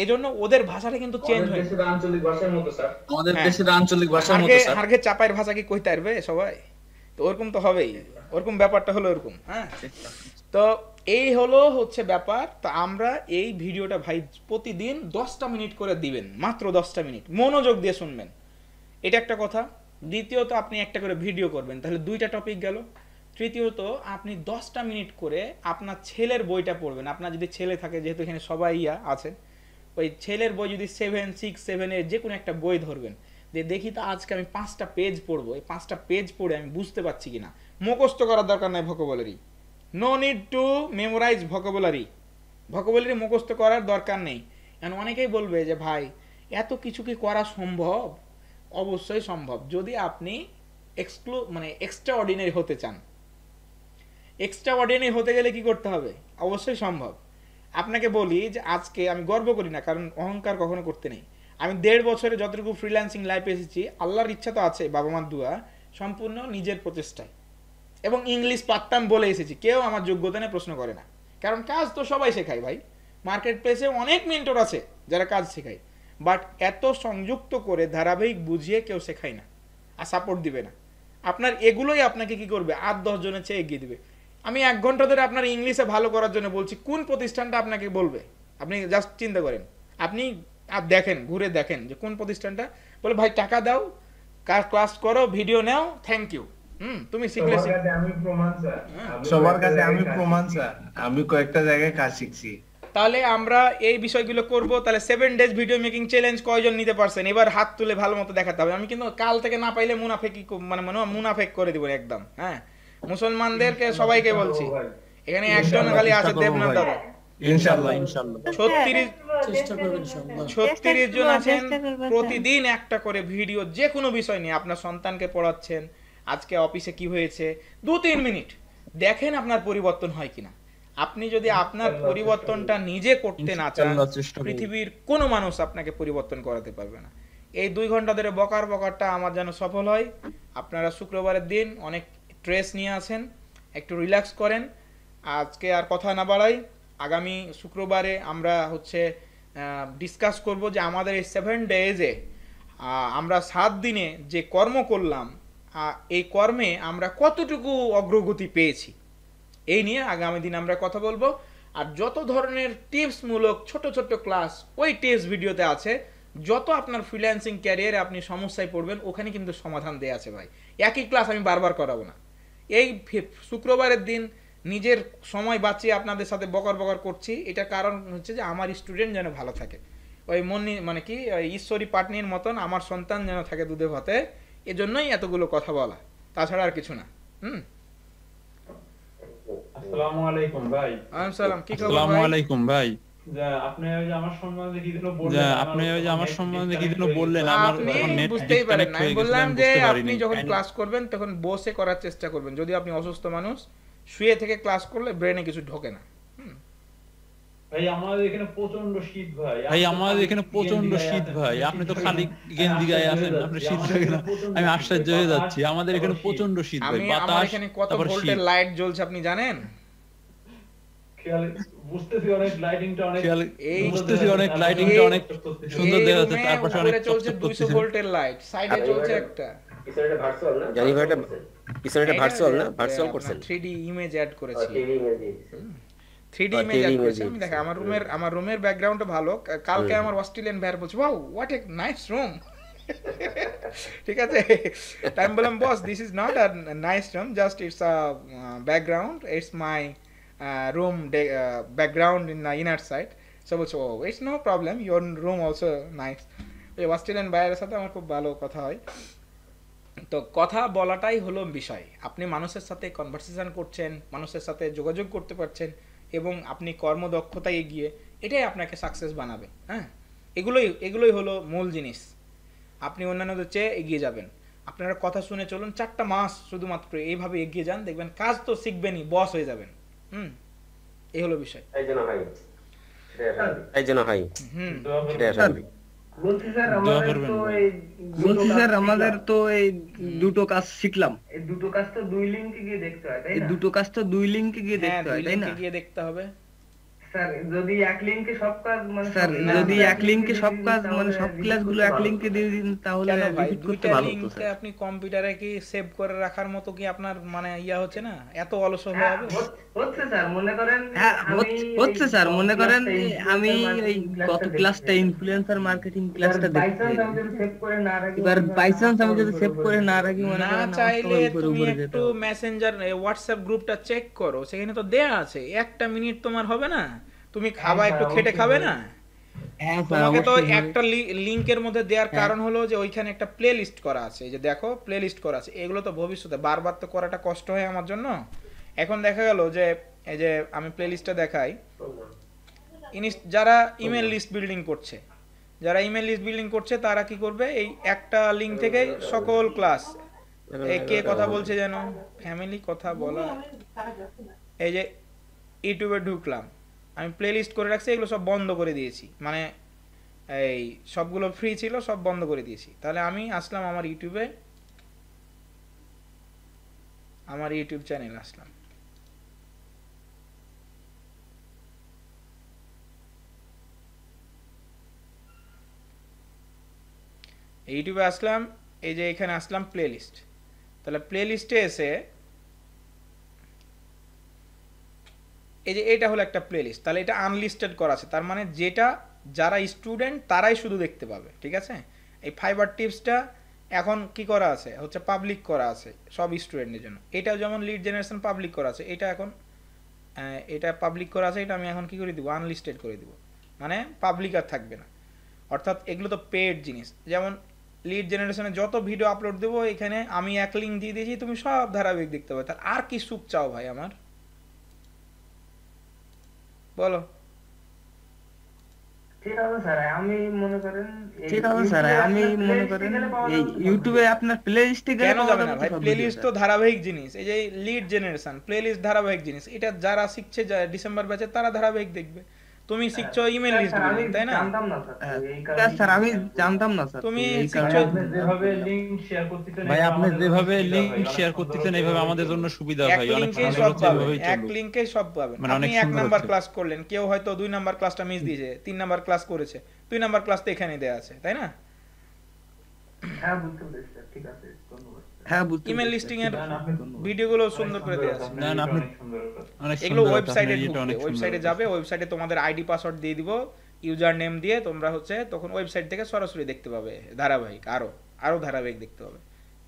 এই জন্য ওদের ভাষাটা কিন্তু চেঞ্জ হয় আঞ্চলিক ভাষার মতো স্যার আমাদের দেশের আঞ্চলিক ভাষার মতো স্যার আগে চাপায়ের ভাষা কি কইতে পারবে সবাই তো ওরকম তো হবেই ওরকম ব্যাপারটা হলো এরকম হ্যাঁ তো এই হলো হচ্ছে ব্যাপার তো আমরা এই ভিডিওটা ভাই প্রতিদিন দশটা মিনিট করে দিবেন মাত্র দশটা মিনিট মনোযোগ দিয়ে শুনবেন এটা একটা কথা দ্বিতীয়ত আপনি একটা করে ভিডিও করবেন তাহলে দুইটা টপিক গেল তৃতীয়ত আপনি দশটা মিনিট করে আপনার ছেলের বইটা পড়বেন আপনার যদি ছেলে থাকে যেহেতু এখানে সবাই ইয়া আছে ওই ছেলের বই যদি সেভেন সিক্স সেভেনের যে কোনো একটা বই ধরবেন যে দেখি তো আজকে আমি পাঁচটা পেজ পড়বো এই পাঁচটা পেজ পড়ে আমি বুঝতে পারছি কিনা মুখস্থ করার দরকার নাই vocabulary no need to memorise vocabulary vocabulary মুখস্থ করার দরকার নেই কারণ অনেকেই বলবে যে ভাই এত কিছু কি করা সম্ভব অবশ্যই সম্ভব যদি আপনি এক্সক্লু মানে এক্সট্রা অর্ডিনারি হতে চান এক্সট্রা অর্ডিনারি হতে গেলে কি করতে হবে অবশ্যই সম্ভব আপনাকে বলি যে আজকে আমি গর্ব করি না কারণ অহংকার কখনো করতে নেই আমি দেড় বছরে যতটুকু ফ্রিল্যান্সিং লাইফে এসেছি আল্লাহর ইচ্ছা তো আছে বাবা মার দোয়া সম্পূর্ণ নিজের প্রচেষ্টায় এবং ইংলিশ পারতাম বলে এসেছি কেউ আমার যোগ্যতা নিয়ে প্রশ্ন করে না কারণ কাজ তো সবাই শেখায় ভাই মার্কেট প্লেসে অনেক মেন্টর আছে যারা কাজ শেখায় বাট এত সংযুক্ত করে ধারাবাহিক বুঝিয়ে কেউ শেখায় না আর সাপোর্ট দিবে না আপনার এগুলোই আপনাকে কি করবে আট দশ জনের চেয়ে এগিয়ে দিবে আমি এক ঘন্টা ধরে আপনার ইংলিশে ভালো করার জন্য বলছি কোন প্রতিষ্ঠানটা আপনাকে বলবে আপনি জাস্ট চিন্তা করেন আপনি আর দেখেন ঘুরে দেখেন যে কোন প্রতিষ্ঠানটা বলে ভাই টাকা দাও কার ক্লাস করো ভিডিও নাও থ্যাংক ইউ হুম তুমি শিখলে আমি প্রমাণ স্যার সবার কাছে আমি প্রমাণ স্যার আমি কয়েকটা জায়গায় কাজ শিখছি তাহলে আমরা এই বিষয়গুলো করব তাহলে seven days video making challenge কয়জন নিতে পারছেন এবার হাত তুলে ভালো মতো দেখাতে হবে আমি কিন্তু কাল থেকে না পাইলে মুনাফেকি মানে মানে মুনাফেক করে দেব একদম হ্যাঁ মুসলমানদেরকে সবাইকে বলছি এখানে একজন খালি আছে দেবনাথ দাদা ইনশাআল্লাহ ইনশাআল্লাহ ছত্রিশ চেষ্টা করবেন ইনশাআল্লাহ ছত্রিশ জন আছেন প্রতিদিন একটা করে ভিডিও যে কোনো বিষয় নিয়ে আপনার সন্তানকে পড়াচ্ছেন আজকে অফিসে কি হয়েছে দুই তিন মিনিট দেখেন আপনার পরিবর্তন হয় কিনা আপনি যদি আপনার পরিবর্তনটা নিজে করতে না চান পৃথিবীর কোনো মানুষ আপনাকে পরিবর্তন করাতে পারবে না এই দুই ঘন্টা ধরে বকার বকারটা আমার যেন সফল হয় আপনারা শুক্রবারের দিন অনেক স্ট্রেস নিয়ে আসেন একটু রিল্যাক্স করেন আজকে আর কথা না বাড়াই আগামী শুক্রবারে আমরা হচ্ছে ডিসকাস করব যে আমাদের এই সেভেন ডেজে আমরা সাত দিনে যে কর্ম করলাম এই কর্মে আমরা কতটুকু অগ্রগতি পেয়েছি এই নিয়ে আগামী দিন আমরা কথা বলবো আর যত ধরনের টিপসমূলক ছোট ছোট ক্লাস ওই টিপস ভিডিওতে আছে যত আপনার ফ্রিল্যান্সিং ক্যারিয়ারে আপনি সমস্যায় পড়বেন ওখানে কিন্তু সমাধান দেয়া আছে ভাই একই ক্লাস আমি বারবার করাবো না यही शुक्रवार दिन निजेर समय बाँचिए अपन साथे बकर बकर कर कारण हे हमार स्टूडेंट जान भलो थे वही मन माने कि ईश्वरी पाटनीर मतन हमार सन्तान जान थे दूधे भाते एजन्यई एतगुलो कथा बला ताछाड़ा आर किछु ना। हम्म আসসালামু আলাইকুম ভাই। ওয়া সালাম। কি খবর ভাই? আসসালামু আলাইকুম ভাই। যা আপনি ওই যে আমার সম্বন্ধে কি দিলো বললেন। যা আপনি ওই যে আমার সম্বন্ধে কি দিলো বললেন আমার যখন নেট বুঝতেই পারেন না বললাম যে আপনি যখন ক্লাস করবেন তখন বসে করার চেষ্টা করবেন। যদি আপনি অসুস্থ মানুষ শুয়ে থেকে ক্লাস করলে ব্রেনে কিছু ঢোকে না। ভাই আমাদের এখানে প্রচন্ড শীত ভাই। ভাই আমাদের এখানে প্রচন্ড শীত ভাই। আপনি তো খালি গেঞ্জি গায়ে আছেন আপনি শীত লাগে না। আমি আশ্চর্য হয়ে যাচ্ছি। আমাদের এখানে প্রচন্ড শীত ভাই। বাতাস আমার এখানে কত ভোল্টের লাইট জ্বলছে আপনি জানেন? খেয়াল বুঝতেছি অনেক লাইটিংটা অনেক এই বুঝতেছি অনেক লাইটিংটা অনেক সুন্দর দেখা যাচ্ছে। তার পাশে অনেক চলছে দুইশো ভোল্টের লাইট সাইডে চলছে একটা। পিছনেটা ভার্চুয়াল না জানি ভাই এটা পিছনেটা ভার্চুয়াল না ভার্চুয়াল করছেন থ্রি ডি ইমেজ অ্যাড করেছি। थ्री डी ইমেজ অ্যাড করেছি আমি দেখে আমার রুমের আমার রুমের ব্যাকগ্রাউন্ডটা ভালো। কালকে আমার অস্ট্রেলিয়ান ভাই বলছে wow what a nice room. ঠিক আছে টাইম বললাম boss this is not a nice room just it's a background it's my Uh, room de uh, background in the inner side so much oh it's no problem your room also nice এই অস্ট্রেলিয়ান ভাইয়ের সাথে আমার খুব ভালো কথা হয়। তো কথা বলাটাই হলো বিষয়। আপনি মানুষের সাথে কনভারসেশন করছেন মানুষের সাথে যোগাযোগ করতে পারছেন এবং আপনি কর্মদক্ষতায় এগিয়ে এটাই আপনাকে সাকসেস বানাবে। হ্যাঁ এগুলোই এগুলোই হলো মূল জিনিস। আপনি অন্যান্যদের চেয়ে এগিয়ে যাবেন। আপনারা কথা শুনে চলুন চারটা মাস শুধুমাত্র এইভাবে এগিয়ে যান দেখবেন কাজ তো শিখবেনই বস হয়ে যাবেন। হুম এই হলো বিষয়। এইজন ভাই এইজন ভাই হুম বলছি স্যার আমাদের তো এই বলছি স্যার আমাদের তো এই দুটো কাজ শিখলাম। এই দুটো কাজ তো দুই লিংকে গিয়ে দেখতে হয় তাই না? এই দুটো কাজ তো দুই লিংকে গিয়ে দেখতে হয় তাই না? গিয়ে দেখতে হবে স্যার। যদি এক লিংকে সব কাজ মানে স্যার যদি এক লিংকে সব কাজ মানে সব ক্লাসগুলো এক লিংকে দিয়ে দিন তাহলে রিপিট করতে ভালো হতো স্যার। আপনি কম্পিউটারে কি সেভ করে রাখার মতো কি আপনার মানে ইয়া হচ্ছে না এত অলস হয়ে হবে? হচ্ছে স্যার মনে করেন আমি হচ্ছে স্যার মনে করেন আমি এই গত ক্লাসটা ইনফ্লুয়েন্সার মার্কেটিং ক্লাসটা দেখছি সেভ করে না রাখি এবার বাইচান্স আমি যদি সেভ করে না রাখি মানে না চাইলে তুমি একটু মেসেঞ্জার WhatsApp গ্রুপটা চেক করো সেখানে তো দেয়া আছে একটা মিনিট তোমার হবে না তুমি খাবা একটু খেটে খাবে না। হ্যাঁ তোমাকে তো একটা লিংকের মধ্যে দেওয়ার কারণ হলো যে ওইখানে একটা প্লেলিস্ট করা আছে এই যে দেখো প্লেলিস্ট করা আছে। এগুলো তো ভবিষ্যতে বারবার তো করাটা কষ্ট হয় আমার জন্য। এখন দেখা গেল যে এই যে আমি প্লেলিস্টটা দেখাই যারা ইমেল লিস্ট বিল্ডিং করছে যারা ইমেল লিস্ট বিল্ডিং করছে তারা কি করবে এই একটা লিংক থেকে সকল ক্লাস কে কথা বলছে যেন ফ্যামিলি কথা বলা এই যে ইউটিউবে ঢুকলাম আমি প্লেলিস্ট করে রাখছি এগুলো সব বন্ধ করে দিয়েছি মানে এই সবগুলো ফ্রি ছিল সব বন্ধ করে দিয়েছি। তাহলে আমি আসলাম আমার ইউটিউবে আমার ইউটিউব চ্যানেল আসলাম। ইউটিউবে আসলাম এই যে এখানে আসলাম প্লেলিস্ট। তাহলে প্লেলিস্টে এসে এই যে এটা হলো একটা প্লেলিস্ট তাহলে এটা আনলিস্টেড করা আছে তার মানে যেটা যারা স্টুডেন্ট তারাই শুধু দেখতে পাবে। ঠিক আছে এই ফাইবার টিপসটা এখন কি করা আছে হচ্ছে পাবলিক করা আছে সব স্টুডেন্টের জন্য। এটা যেমন লিড জেনারেশন পাবলিক করা আছে এটা এখন এটা পাবলিক করা আছে এটা আমি এখন কি করে দেবো আনলিস্টেড করে দেবো মানে পাবলিক আর থাকবে না। অর্থাৎ এগুলো তো পেড জিনিস। যেমন লিড জেনারেশনে যত ভিডিও আপলোড দেবো এখানে আমি এক লিঙ্ক দিয়ে দিয়েছি তুমি সব ধারাবাহিক দেখতে পাবে। তার আর কি সুখ চাও ভাই আমার বলো? ঠিক আছে স্যার আমি মনে করেন ঠিক আছে স্যার আমি মনে করেন এই ইউটিউবে আপনার প্লেলিস্টে গেলে কেন যাবে না ভাই? প্লেলিস্ট তো ধারাবাহিক জিনিস। এই যে লিড জেনারেশন প্লেলিস্ট ধারাবাহিক জিনিস এটা যারা শিখছে ডিসেম্বর ব্যাচে তারা ধারাবাহিক দেখবে। তুমি শিখছো ইমেল লিস্ট বিল্ডিং তাই না? জানতাম না স্যার স্যার আমি জানতাম না স্যার। তুমি শিখছো যেভাবে লিংক শেয়ার করতেছেন ভাই আপনি যেভাবে লিংক শেয়ার করতেছেন এইভাবে আমাদের জন্য সুবিধা ভাই অনেক সুন্দর ভাবে এক লিংকে সব পাবেন। আপনি এক নাম্বার ক্লাস করলেন কেউ হয়তো দুই নাম্বার ক্লাসটা মিস দিয়েছে তিন নাম্বার ক্লাস করেছে দুই নাম্বার ক্লাস তো এখানেই দেয়া আছে তাই না? হ্যাঁ বুঝতে পেরেছি স্যার। ঠিক আছে ধন্যবাদ। হ্যাঁ বুঝতে ইমেল লিস্টিং এর ভিডিওগুলো সুন্দর করে দেয়া আছে না না আপনি এগুলো ওয়েবসাইটে ওয়েবসাইটে যাবে ওয়েবসাইটে তোমাদের আইডি পাসওয়ার্ড দিয়ে দিব ইউজার নেম দিয়ে তোমরা হচ্ছে তখন ওয়েবসাইট থেকে সরাসরি দেখতে পাবে ধারাবাহিক আরো আরো ধারাবাহিক দেখতে পাবে।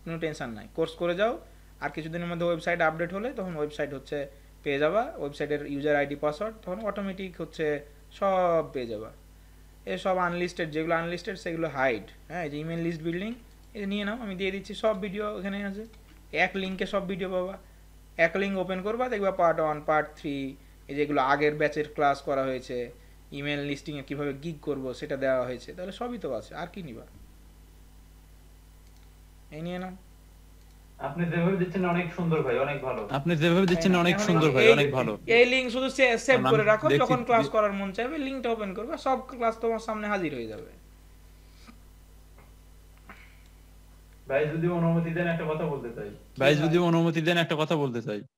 কোনো টেনশন নাই কোর্স করে যাও আর কিছুদিনের মধ্যে ওয়েবসাইট আপডেট হলে তখন ওয়েবসাইট হচ্ছে পেয়ে যাবা, ওয়েবসাইটের ইউজার আইডি পাসওয়ার্ড তখন অটোমেটিক হচ্ছে সব পেয়ে যাবা। এসব আনলিস্টেড যেগুলো আনলিস্টেড সেগুলো হাইড। হ্যাঁ, এই যে ইমেল লিস্ট বিল্ডিং এই নিয়ে নাও, আমি দিয়ে দিচ্ছি সব ভিডিও এখানে আছে, এক লিঙ্কে সব ভিডিও পাবা। এক লিঙ্ক ওপেন করবা, দেখবা পার্ট ওয়ান পার্ট থ্রি এই যেগুলো আগের ব্যাচের ক্লাস করা হয়েছে, ইমেল লিস্টিংয়ে কীভাবে গিগ করবো সেটা দেওয়া হয়েছে, তাহলে সবই তো আছে, আর কি নিবা এই নিয়ে নাও। আপনি যেভাবে দিচ্ছেন অনেক সুন্দর ভাই, অনেক ভালো। আপনি যেভাবে দিচ্ছেন অনেক সুন্দর ভাই, অনেক ভালো। এই লিংক শুধু সেভ করে রাখো, যখন ক্লাস করার মন চাইবে লিংকটা ওপেন করবে, সব ক্লাস তোমার সামনে হাজির হয়ে যাবে। ভাই যদি অনুমতি দেন একটা কথা বলতে চাই, ভাই যদি অনুমতি দেন একটা কথা বলতে চাই।